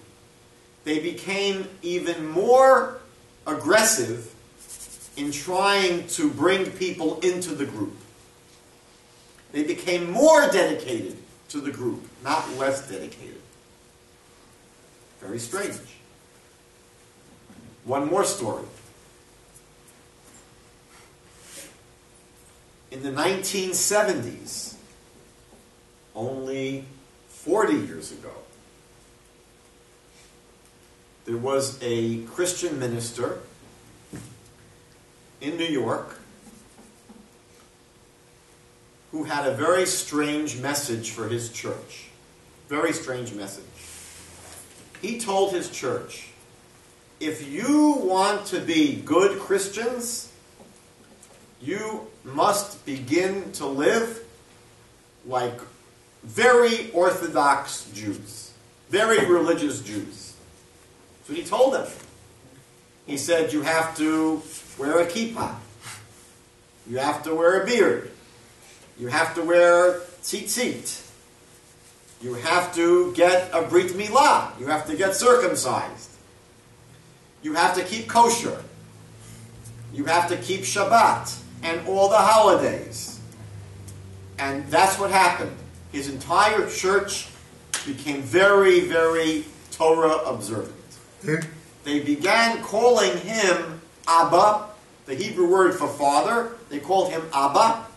They became even more aggressive in trying to bring people into the group. They became more dedicated to the group, not less dedicated. Very strange. One more story. In the 1970s, only 40 years ago, there was a Christian minister in New York who had a very strange message for his church. Very strange message. He told his church, if you want to be good Christians, you must begin to live like very orthodox Jews, very religious Jews. That's what he told them. He said, you have to wear a kippah. You have to wear a beard. You have to wear tzitzit. You have to get a brit milah. You have to get circumcised. You have to keep kosher. You have to keep Shabbat and all the holidays. And that's what happened. His entire church became very, very Torah observant. They began calling him Abba, the Hebrew word for father. They called him Abba.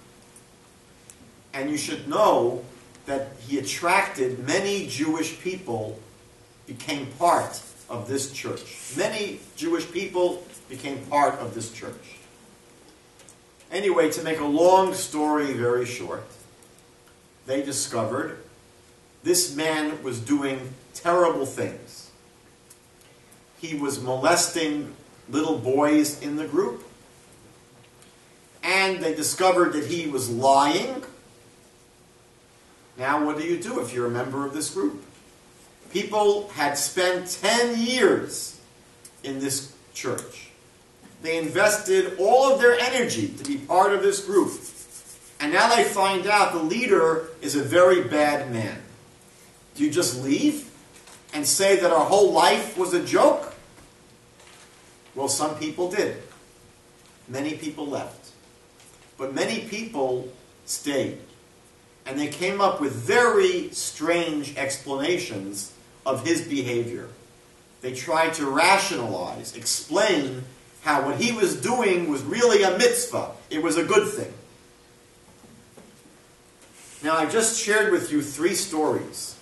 And you should know that he attracted many Jewish people, became part of this church. Many Jewish people became part of this church. Anyway, to make a long story very short, they discovered this man was doing terrible things. He was molesting little boys in the group, and they discovered that he was lying. Now what do you do if you're a member of this group? People had spent 10 years in this church. They invested all of their energy to be part of this group. And now they find out the leader is a very bad man. Do you just leave and say that our whole life was a joke? Well, some people did. Many people left. But many people stayed. And they came up with very strange explanations of his behavior. They tried to rationalize, explain how what he was doing was really a mitzvah. It was a good thing. Now, I just shared with you three stories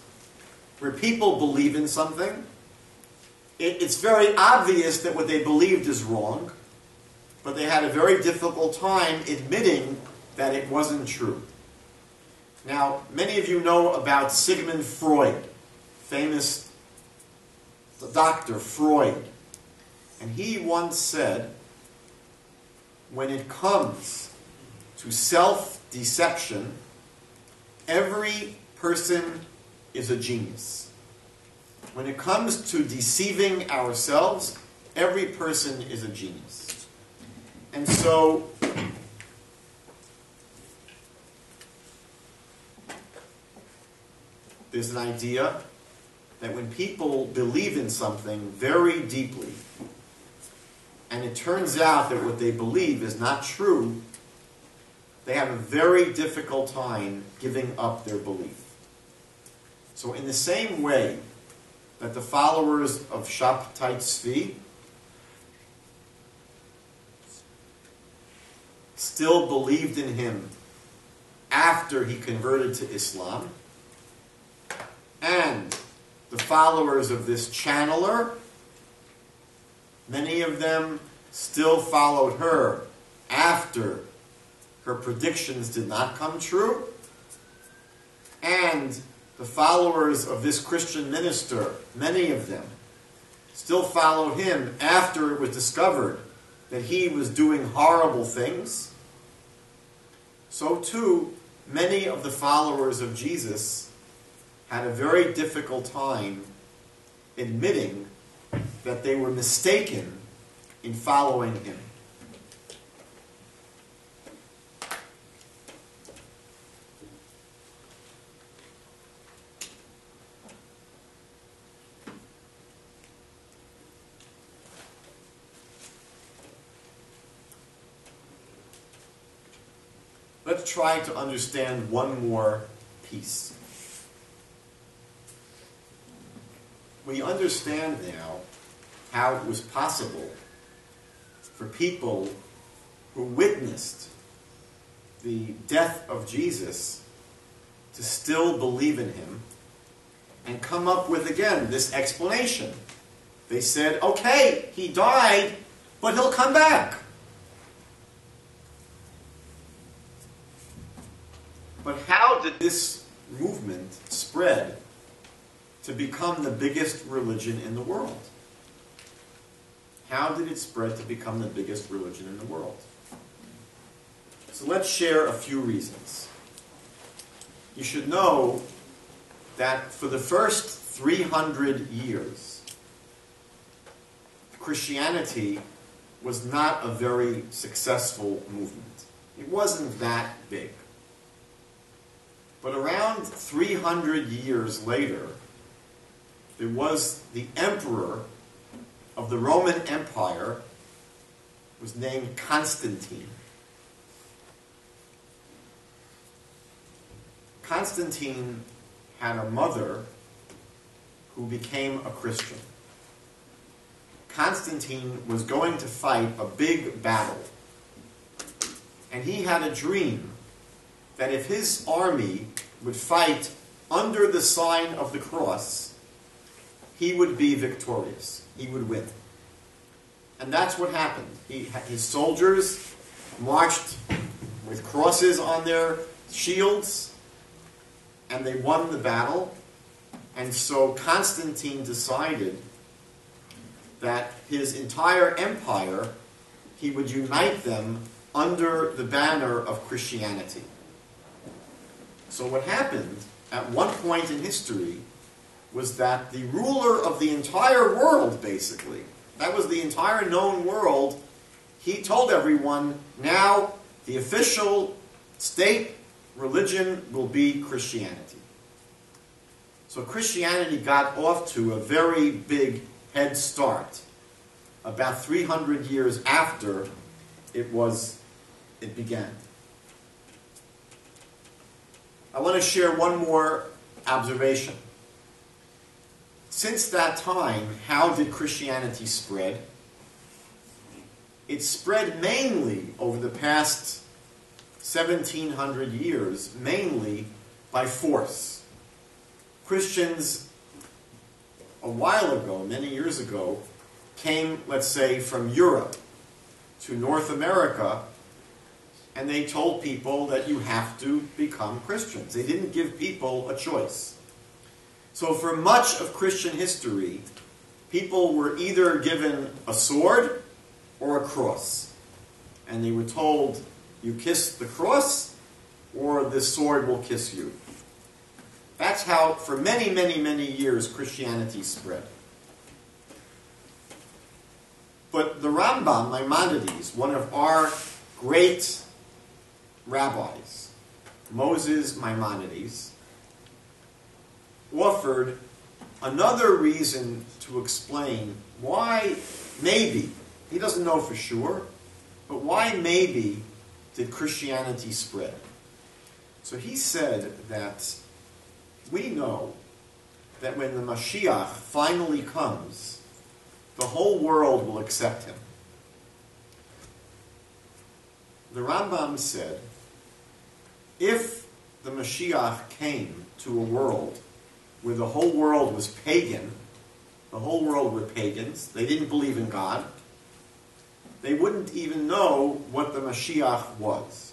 where people believe in something. It's very obvious that what they believed is wrong, but they had a very difficult time admitting that it wasn't true. Now, many of you know about Sigmund Freud, famous doctor Freud. And he once said, when it comes to self-deception, every person is a genius. When it comes to deceiving ourselves, every person is a genius. And so, There's an idea that when people believe in something very deeply, and it turns out that what they believe is not true, they have a very difficult time giving up their belief. So in the same way that the followers of Shabbatai Tzvi still believed in him after he converted to Islam, and the followers of this channeler, many of them still followed her after her predictions did not come true, and the followers of this Christian minister, many of them, still followed him after it was discovered that he was doing horrible things. So too, many of the followers of Jesus had a very difficult time admitting that they were mistaken in following him. Let's try to understand one more piece. We understand now how it was possible for people who witnessed the death of Jesus to still believe in him and come up with, again, this explanation. They said, okay, he died, but he'll come back. But how did this movement spread to become the biggest religion in the world? How did it spread to become the biggest religion in the world? So let's share a few reasons. You should know that for the first 300 years, Christianity was not a very successful movement. It wasn't that big. But around 300 years later, there was the emperor of the Roman Empire, was named Constantine. Constantine had a mother who became a Christian. Constantine was going to fight a big battle, and he had a dream that if his army would fight under the sign of the cross, he would be victorious. He would win. And that's what happened. His soldiers marched with crosses on their shields, and they won the battle. And so Constantine decided that his entire empire, he would unite them under the banner of Christianity. So what happened at one point in history was that the ruler of the entire world, basically, that was the entire known world, he told everyone, now the official state religion will be Christianity. So Christianity got off to a very big head start about 300 years after it began. I want to share one more observation. Since that time, how did Christianity spread? It spread mainly over the past 1700 years, mainly by force. Christians, a while ago, many years ago, came, let's say, from Europe to North America, and they told people that you have to become Christians. They didn't give people a choice. So for much of Christian history, people were either given a sword or a cross. And they were told, you kiss the cross, or the sword will kiss you. That's how, for many, many, many years, Christianity spread. But the Rambam, Maimonides, one of our great rabbis, Moses Maimonides, offered another reason to explain why maybe, he doesn't know for sure, but why maybe did Christianity spread? So he said that we know that when the Mashiach finally comes, the whole world will accept him. The Rambam said, if the Mashiach came to a world where the whole world was pagan, the whole world were pagans, they didn't believe in God, they wouldn't even know what the Mashiach was.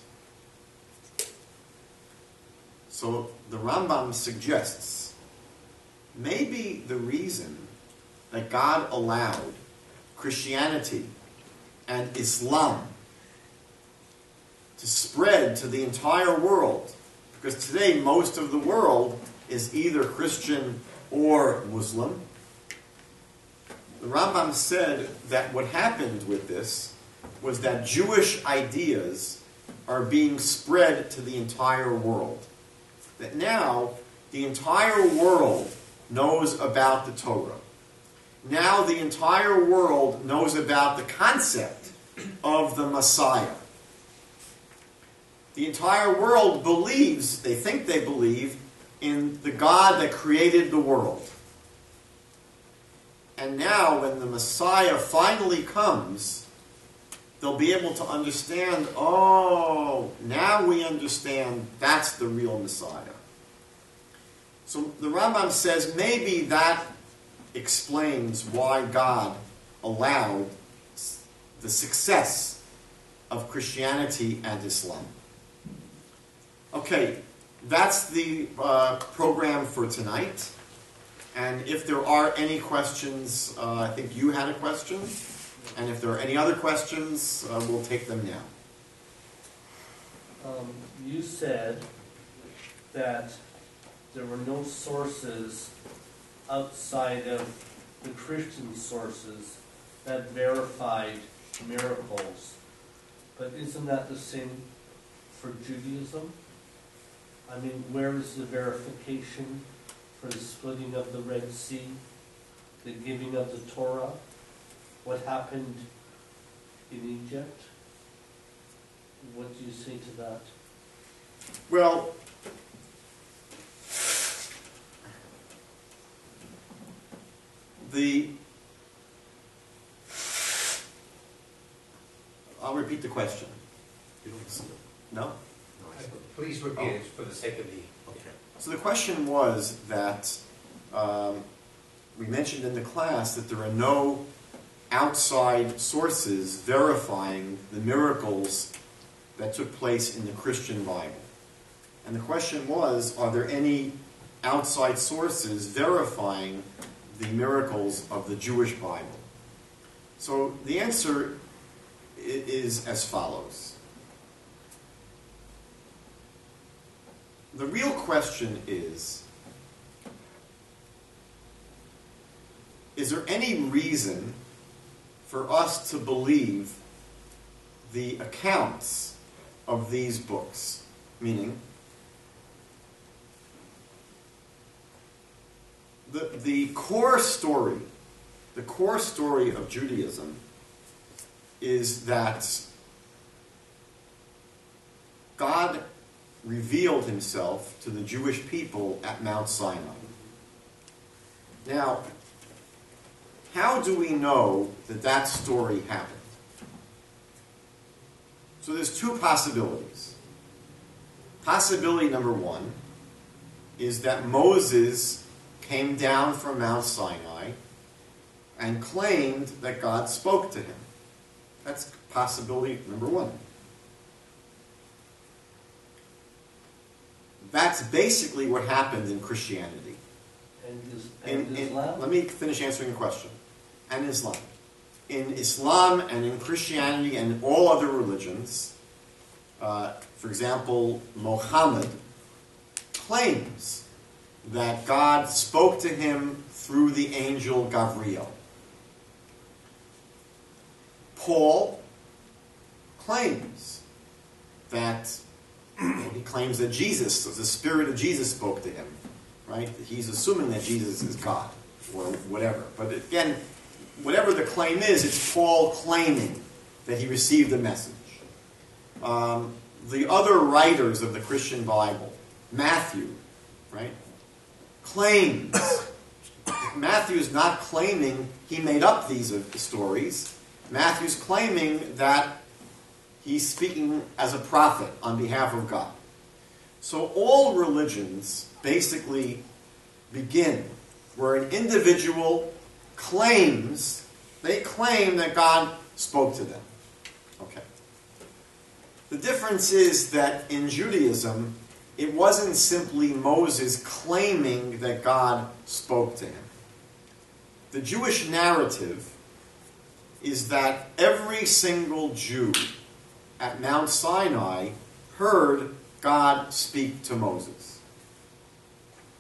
So the Rambam suggests, maybe the reason that God allowed Christianity and Islam to spread to the entire world, because today most of the world is either Christian or Muslim. The Rambam said that what happened with this was that Jewish ideas are being spread to the entire world. That now the entire world knows about the Torah. Now the entire world knows about the concept of the Messiah. The entire world believes, they think they believe, in the God that created the world. And now, when the Messiah finally comes, they'll be able to understand, oh, now we understand that's the real Messiah. So the Rambam says maybe that explains why God allowed the success of Christianity and Islam. Okay, that's the program for tonight. And if there are any questions, I think you had a question. And if there are any other questions, we'll take them now. You said that there were no sources outside of the Christian sources that verified miracles. But isn't that the same for Judaism? I mean, where is the verification for the splitting of the Red Sea, the giving of the Torah, what happened in Egypt? What do you say to that? Well, I'll repeat the question. You don't see it. No? Please repeat it for the sake of the... Okay. So the question was that we mentioned in the class that there are no outside sources verifying the miracles that took place in the Christian Bible. And the question was, are there any outside sources verifying the miracles of the Jewish Bible? So the answer is as follows. The real question is there any reason for us to believe the accounts of these books? Meaning, the core story of Judaism is that God revealed himself to the Jewish people at Mount Sinai. Now, how do we know that that story happened? So there's two possibilities. Possibility number one is that Moses came down from Mount Sinai and claimed that God spoke to him. That's possibility number one. That's basically what happened in Christianity. And Islam? Let me finish answering your question. And Islam. In Islam and in Christianity and all other religions, for example, Muhammad claims that God spoke to him through the angel Gabriel. Paul claims that Jesus, the Spirit of Jesus spoke to him. right? He's assuming that Jesus is God or whatever. But again, whatever the claim is, it's Paul claiming that he received the message. The other writers of the Christian Bible, Matthew, right, claims. Matthew's not claiming he made up these stories. Matthew's claiming that he's speaking as a prophet on behalf of God. So all religions basically begin where an individual claims, they claim that God spoke to them. Okay. The difference is that in Judaism, it wasn't simply Moses claiming that God spoke to him. The Jewish narrative is that every single Jew at Mount Sinai heard God speak to Moses.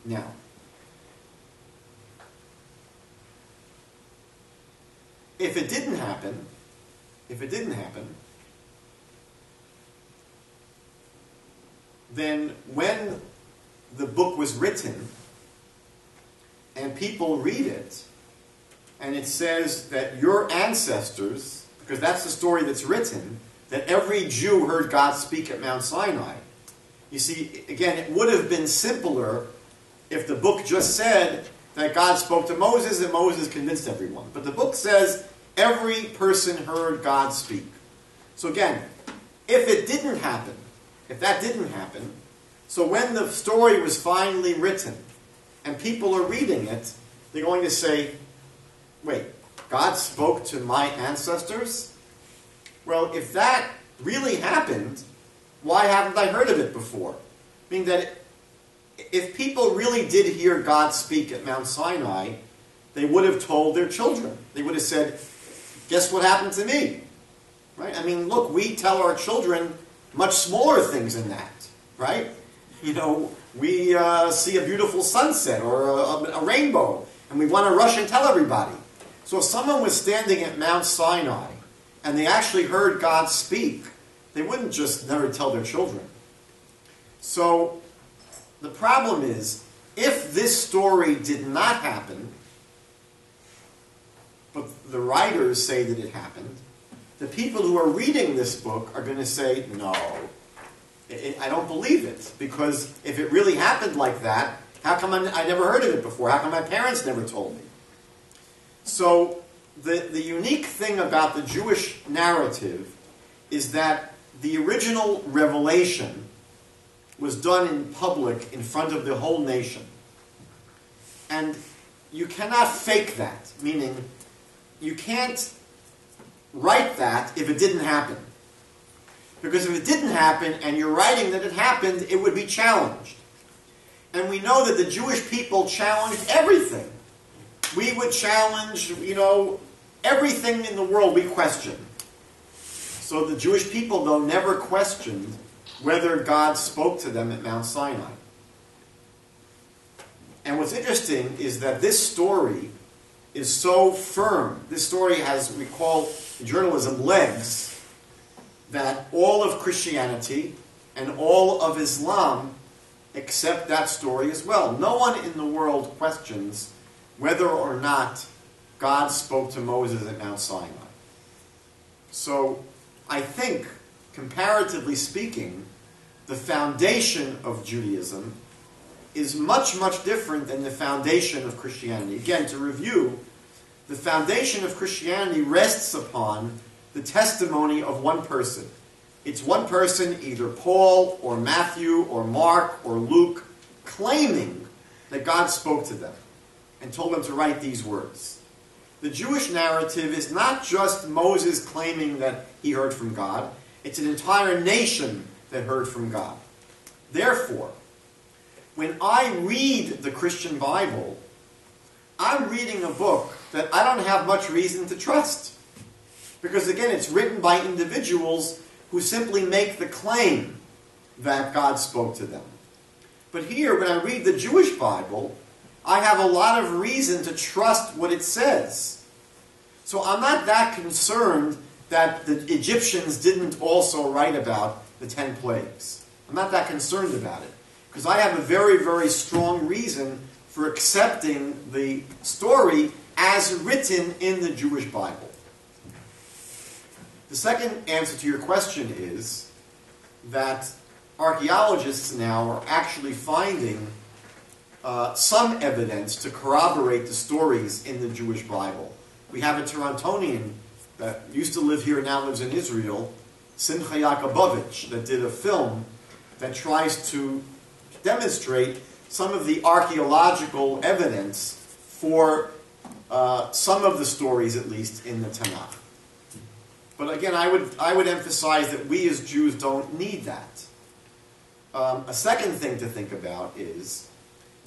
Now, if it didn't happen, then when the book was written and people read it, and it says that your ancestors, because that's the story that's written, that every Jew heard God speak at Mount Sinai. You see, again, it would have been simpler if the book just said that God spoke to Moses and Moses convinced everyone. But the book says every person heard God speak. So again, if it didn't happen, if that didn't happen, so when the story was finally written and people are reading it, they're going to say, wait, God spoke to my ancestors? Well, if that really happened, why haven't I heard of it before? Meaning that if people really did hear God speak at Mount Sinai, they would have told their children. They would have said, guess what happened to me? Right? I mean, look, we tell our children much smaller things than that, right? You know, we see a beautiful sunset or a rainbow, and we want to rush and tell everybody. So if someone was standing at Mount Sinai and they actually heard God speak, they wouldn't just never tell their children. So the problem is, if this story did not happen, but the writers say that it happened, the people who are reading this book are going to say, no, I don't believe it. Because if it really happened like that, how come I never heard of it before? How come my parents never told me? So the unique thing about the Jewish narrative is that the original revelation was done in public in front of the whole nation. And you cannot fake that, meaning you can't write that if it didn't happen. Because if it didn't happen and you're writing that it happened, it would be challenged. And we know that the Jewish people challenged everything. We would challenge, you know, everything in the world we question. So the Jewish people, though, never questioned whether God spoke to them at Mount Sinai. And what's interesting is that this story is so firm. This story has, we call in journalism, legs, that all of Christianity and all of Islam accept that story as well. No one in the world questions whether or not God spoke to Moses at Mount Sinai. So I think, comparatively speaking, the foundation of Judaism is much, much different than the foundation of Christianity. Again, to review, the foundation of Christianity rests upon the testimony of one person. It's one person, either Paul or Matthew or Mark or Luke, claiming that God spoke to them and told them to write these words. The Jewish narrative is not just Moses claiming that he heard from God. It's an entire nation that heard from God. Therefore, when I read the Christian Bible, I'm reading a book that I don't have much reason to trust. Because again, it's written by individuals who simply make the claim that God spoke to them. But here, when I read the Jewish Bible, I have a lot of reason to trust what it says. So I'm not that concerned that the Egyptians didn't also write about the 10 plagues. I'm not that concerned about it. because I have a very, very strong reason for accepting the story as written in the Jewish Bible. The second answer to your question is that archaeologists now are actually finding some evidence to corroborate the stories in the Jewish Bible. We have a Torontonian that used to live here, now lives in Israel, Simcha Yakobovich, that did a film that tries to demonstrate some of the archaeological evidence for some of the stories, at least, in the Tanakh. But again, I would emphasize that we as Jews don't need that. A second thing to think about is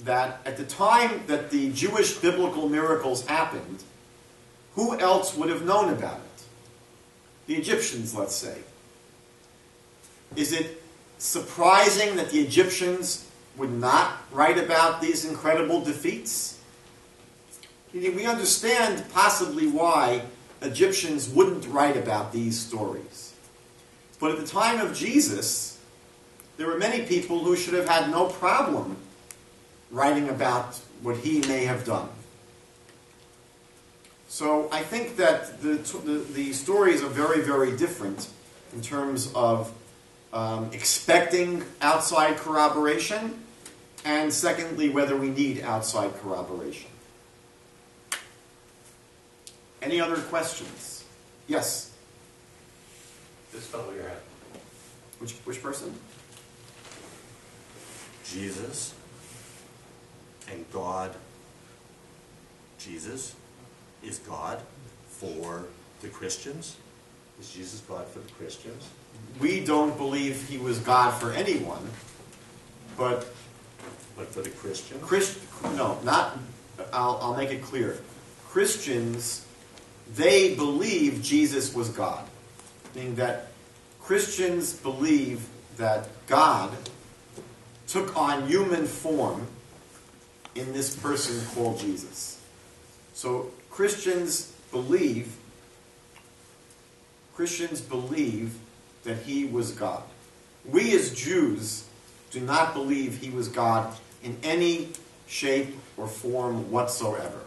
that at the time that the Jewish biblical miracles happened, who else would have known about it? The Egyptians, let's say. Is it surprising that the Egyptians would not write about these incredible defeats? We understand possibly why Egyptians wouldn't write about these stories. But at the time of Jesus, there were many people who should have had no problem writing about what he may have done. So I think that the stories are very, very different in terms of expecting outside corroboration, and secondly, whether we need outside corroboration. Any other questions? Yes? This fellow you're at. Which person? Jesus and God. Jesus is God for the Christians? Is Jesus God for the Christians? We don't believe he was God for anyone, but for the Christians? I'll make it clear. Christians, they believe Jesus was God, meaning that Christians believe that God took on human form in this person called Jesus. So Christians believe that he was God. We as Jews do not believe he was God in any shape or form whatsoever.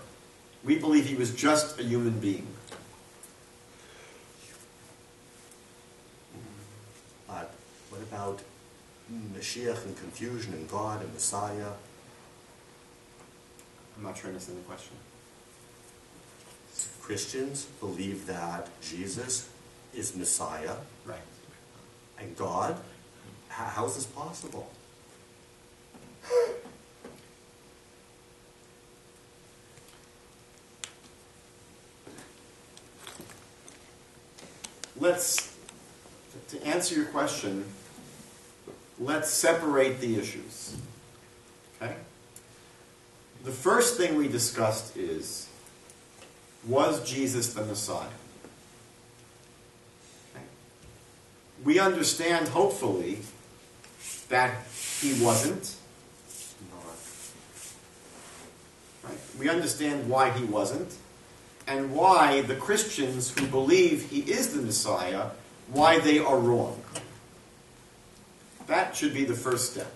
We believe he was just a human being. But what about Mashiach and confusion and God and Messiah? I'm not sure I understand the question. Christians believe that Jesus is Messiah. Right. And God? How is this possible? To answer your question, let's separate the issues. Okay? The first thing we discussed is, was Jesus the Messiah? Okay. We understand, hopefully, that he wasn't. Right. We understand why he wasn't, and why the Christians who believe he is the Messiah, why they are wrong. That should be the first step.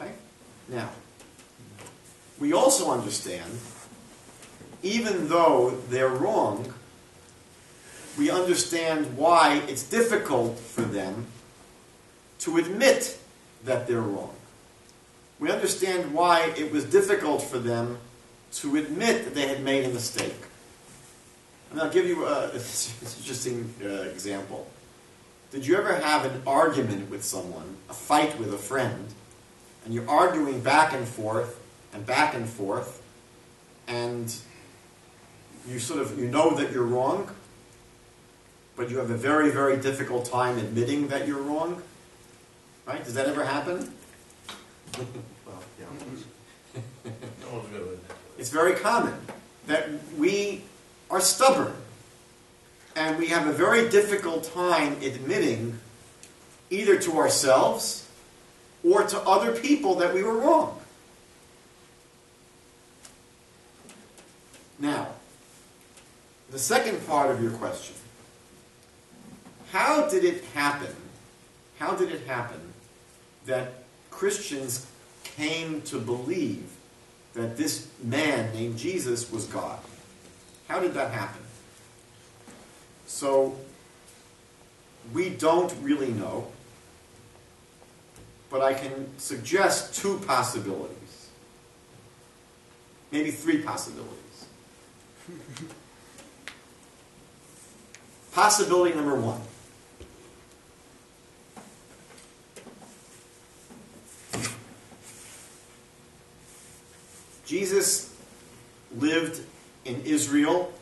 Okay? Now, we also understand, even though they're wrong, we understand why it's difficult for them to admit that they're wrong. We understand why it was difficult for them to admit that they had made a mistake. And I'll give you an interesting example. Did you ever have an argument with someone, a fight with a friend, and you're arguing back and forth, and you know that you're wrong, but you have a very, very difficult time admitting that you're wrong? Right? Does that ever happen? Well, yeah. It's very common that we are stubborn, and we have a very difficult time admitting either to ourselves or to other people that we were wrong. Now, the second part of your question, how did it happen? How did it happen that Christians came to believe that this man named Jesus was God. How did that happen? So, we don't really know, but I can suggest two possibilities, maybe three possibilities. Possibility number one. Jesus lived in Israel,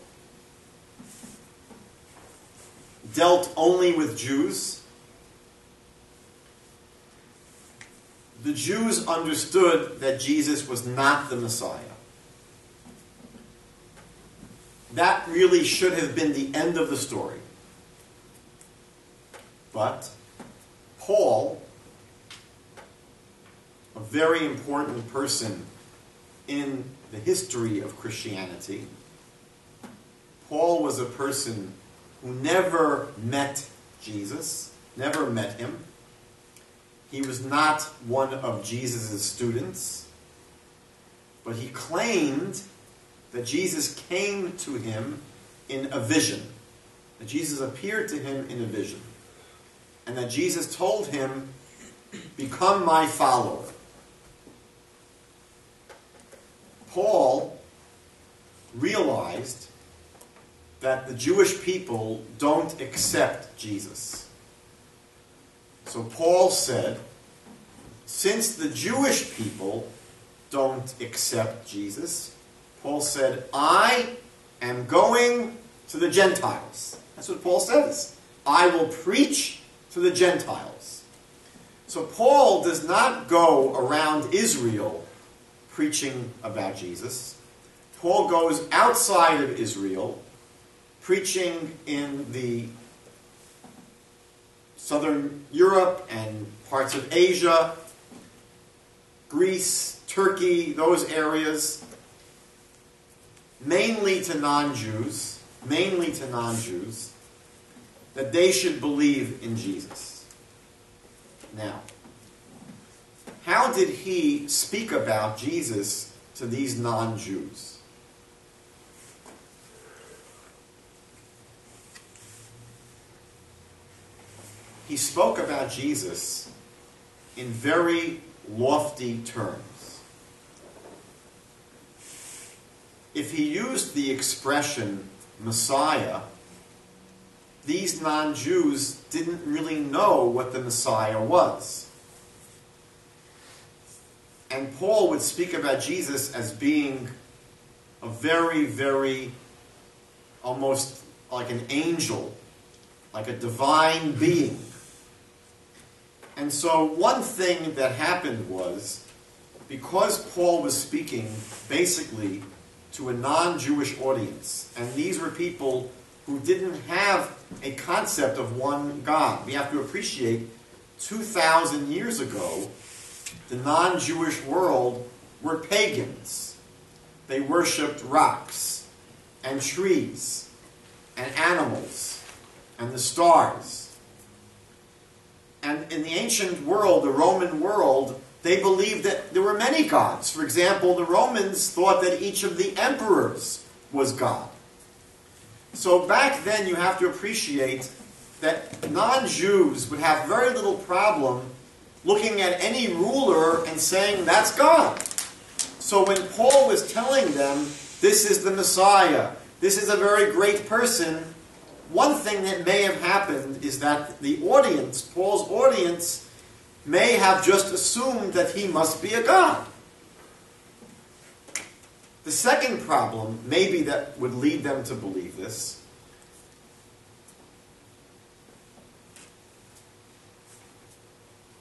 dealt only with Jews. The Jews understood that Jesus was not the Messiah. That really should have been the end of the story. But Paul, a very important person in the history of Christianity, Paul was a person who never met Jesus, never met him. He was not one of Jesus' students, but he claimed that Jesus came to him in a vision, that Jesus appeared to him in a vision, and that Jesus told him, "Become my follower." Paul realized that the Jewish people don't accept Jesus. So Paul said, since the Jewish people don't accept Jesus, Paul said, I am going to the Gentiles. That's what Paul says. I will preach to the Gentiles. So Paul does not go around Israel preaching about Jesus. Paul goes outside of Israel, preaching in the southern Europe and parts of Asia, Greece, Turkey, those areas, mainly to non-Jews, that they should believe in Jesus. Now, how did he speak about Jesus to these non-Jews? He spoke about Jesus in very lofty terms. If he used the expression Messiah, these non-Jews didn't really know what the Messiah was. And Paul would speak about Jesus as being a very, very, almost like an angel, like a divine being. And so one thing that happened was, because Paul was speaking basically to a non-Jewish audience, and these were people who didn't have a concept of one God. We have to appreciate 2,000 years ago, the non-Jewish world were pagans. They worshipped rocks and trees and animals and the stars. And in the ancient world, the Roman world, they believed that there were many gods. For example, the Romans thought that each of the emperors was God. So back then, you have to appreciate that non-Jews would have very little problem looking at any ruler and saying, that's God. So when Paul was telling them, this is the Messiah, this is a very great person, one thing that may have happened is that the audience, Paul's audience, may have just assumed that he must be a god. The second problem, maybe that would lead them to believe this,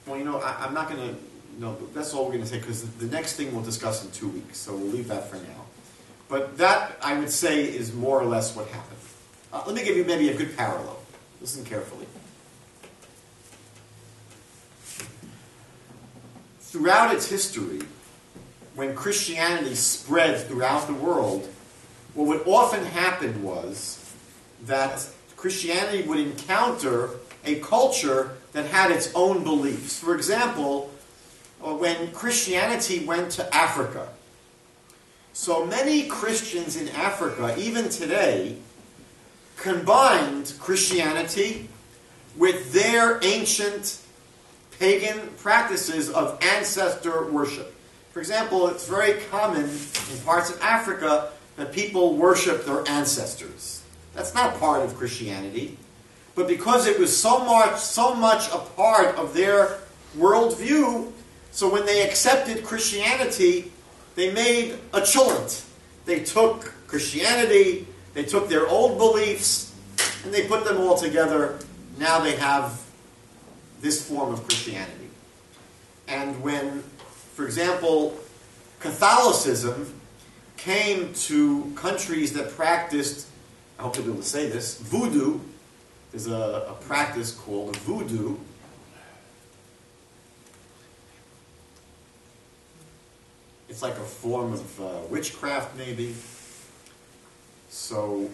well, you know, I'm not going to, no, that's all we're going to say, because the next thing we'll discuss in 2 weeks, so we'll leave that for now. But that, I would say, is more or less what happened. Let me give you maybe a good parallel. Listen carefully. Throughout its history, when Christianity spread throughout the world, what would often happen was that Christianity would encounter a culture that had its own beliefs. For example, when Christianity went to Africa, so many Christians in Africa, even today, combined Christianity with their ancient pagan practices of ancestor worship. For example, it's very common in parts of Africa that people worship their ancestors. That's not part of Christianity. But because it was so much a part of their worldview, so when they accepted Christianity, they made a chillant. They took Christianity, they took their old beliefs, and they put them all together. Now they have this form of Christianity. And when, for example, Catholicism came to countries that practiced, I hope you'll be able to say this, voodoo. There's a practice called voodoo. It's like a form of witchcraft, maybe. So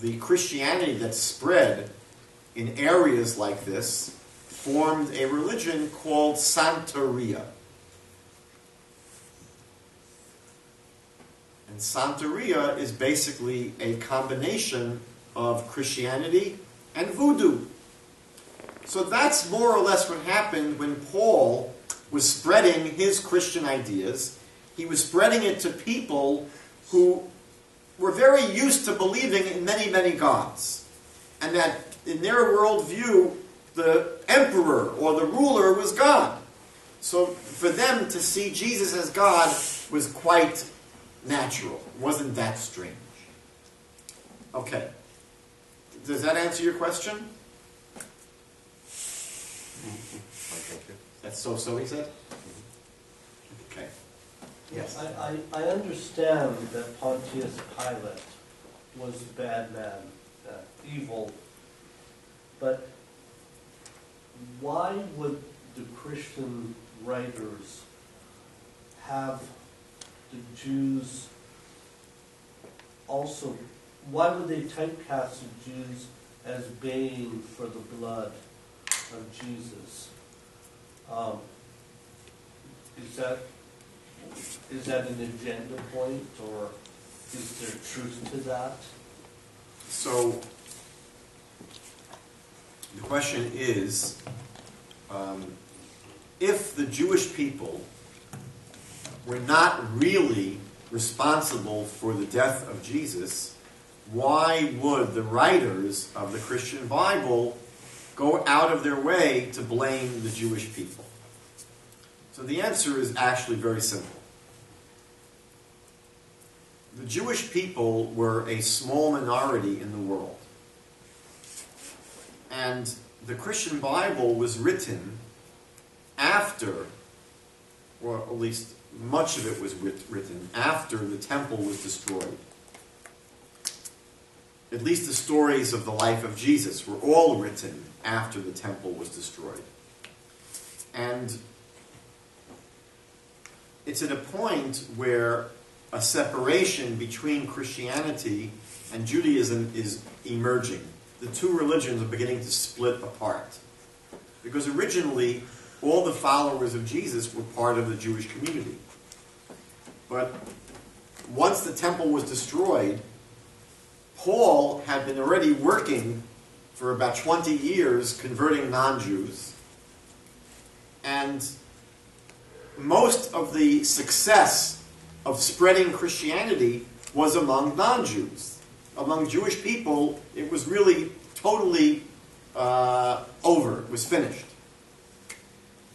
the Christianity that spread in areas like this formed a religion called Santeria. And Santeria is basically a combination of Christianity and voodoo. So that's more or less what happened when Paul was spreading his Christian ideas. He was spreading it to people who were very used to believing in many, many gods. And that in their worldview, the emperor or the ruler was God. So for them to see Jesus as God was quite natural. It wasn't that strange. Okay. Does that answer your question? That's so he said? Okay. Yes. I understand that Pontius Pilate was a bad man, evil, but why would the Christian writers have the Jews also, why would they typecast the Jews as baying for the blood of Jesus? Is that an agenda point, or is there truth to that? So the question is, if the Jewish people were not really responsible for the death of Jesus, why would the writers of the Christian Bible go out of their way to blame the Jewish people? So the answer is actually very simple. The Jewish people were a small minority in the world. And the Christian Bible was written after, or at least much of it was written after the temple was destroyed. At least the stories of the life of Jesus were all written after the temple was destroyed. And it's at a point where a separation between Christianity and Judaism is emerging. The two religions are beginning to split apart. Because originally, all the followers of Jesus were part of the Jewish community. But once the temple was destroyed, Paul had been already working for about 20 years converting non-Jews. And most of the success of spreading Christianity was among non-Jews. Among Jewish people, it was really totally over. It was finished.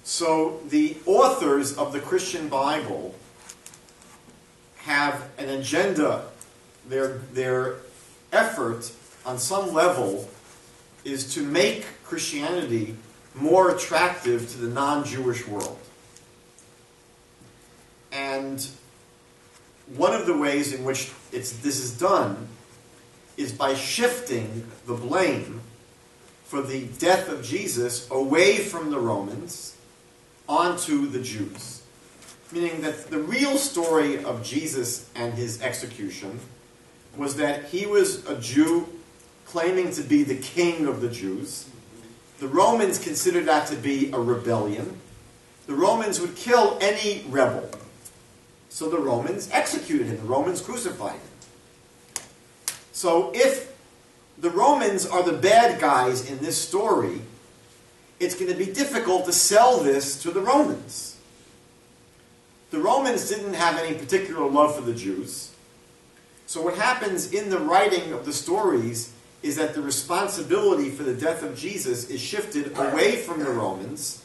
So the authors of the Christian Bible have an agenda. Their effort on some level is to make Christianity more attractive to the non-Jewish world. And one of the ways in which this is done is by shifting the blame for the death of Jesus away from the Romans onto the Jews. Meaning that the real story of Jesus and his execution was that he was a Jew claiming to be the king of the Jews. The Romans considered that to be a rebellion. The Romans would kill any rebel. So the Romans executed him. The Romans crucified him. So if the Romans are the bad guys in this story, it's going to be difficult to sell this to the Romans. The Romans didn't have any particular love for the Jews. So what happens in the writing of the stories is that the responsibility for the death of Jesus is shifted away from the Romans,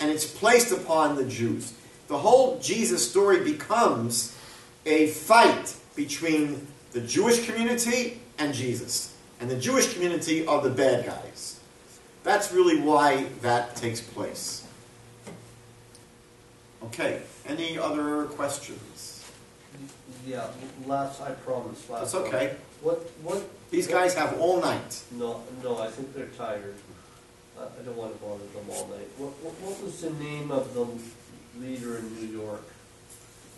and it's placed upon the Jews. The whole Jesus story becomes a fight between the Jewish community and Jesus. And the Jewish community are the bad guys. That's really why that takes place. Okay, any other questions? Yeah, last, I promise. That's okay. What? These guys have all night. No, I think they're tired. I don't want to bother them all night. What was the name of the leader in New York?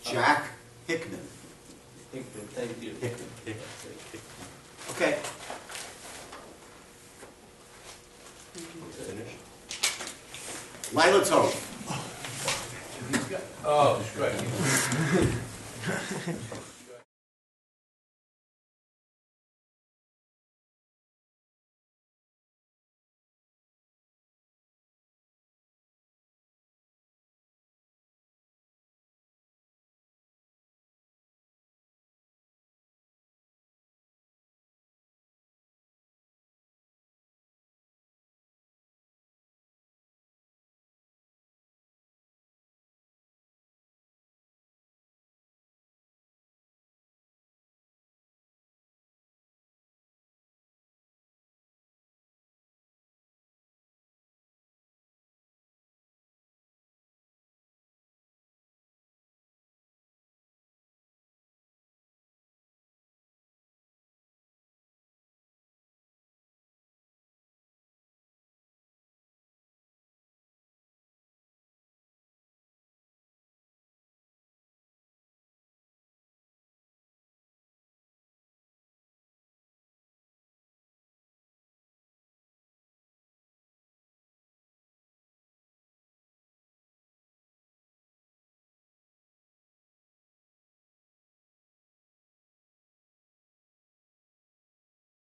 Jack Hickman. Hickman, thank you. Hickman. Okay. Finish. Lila Tov. Oh, that's right.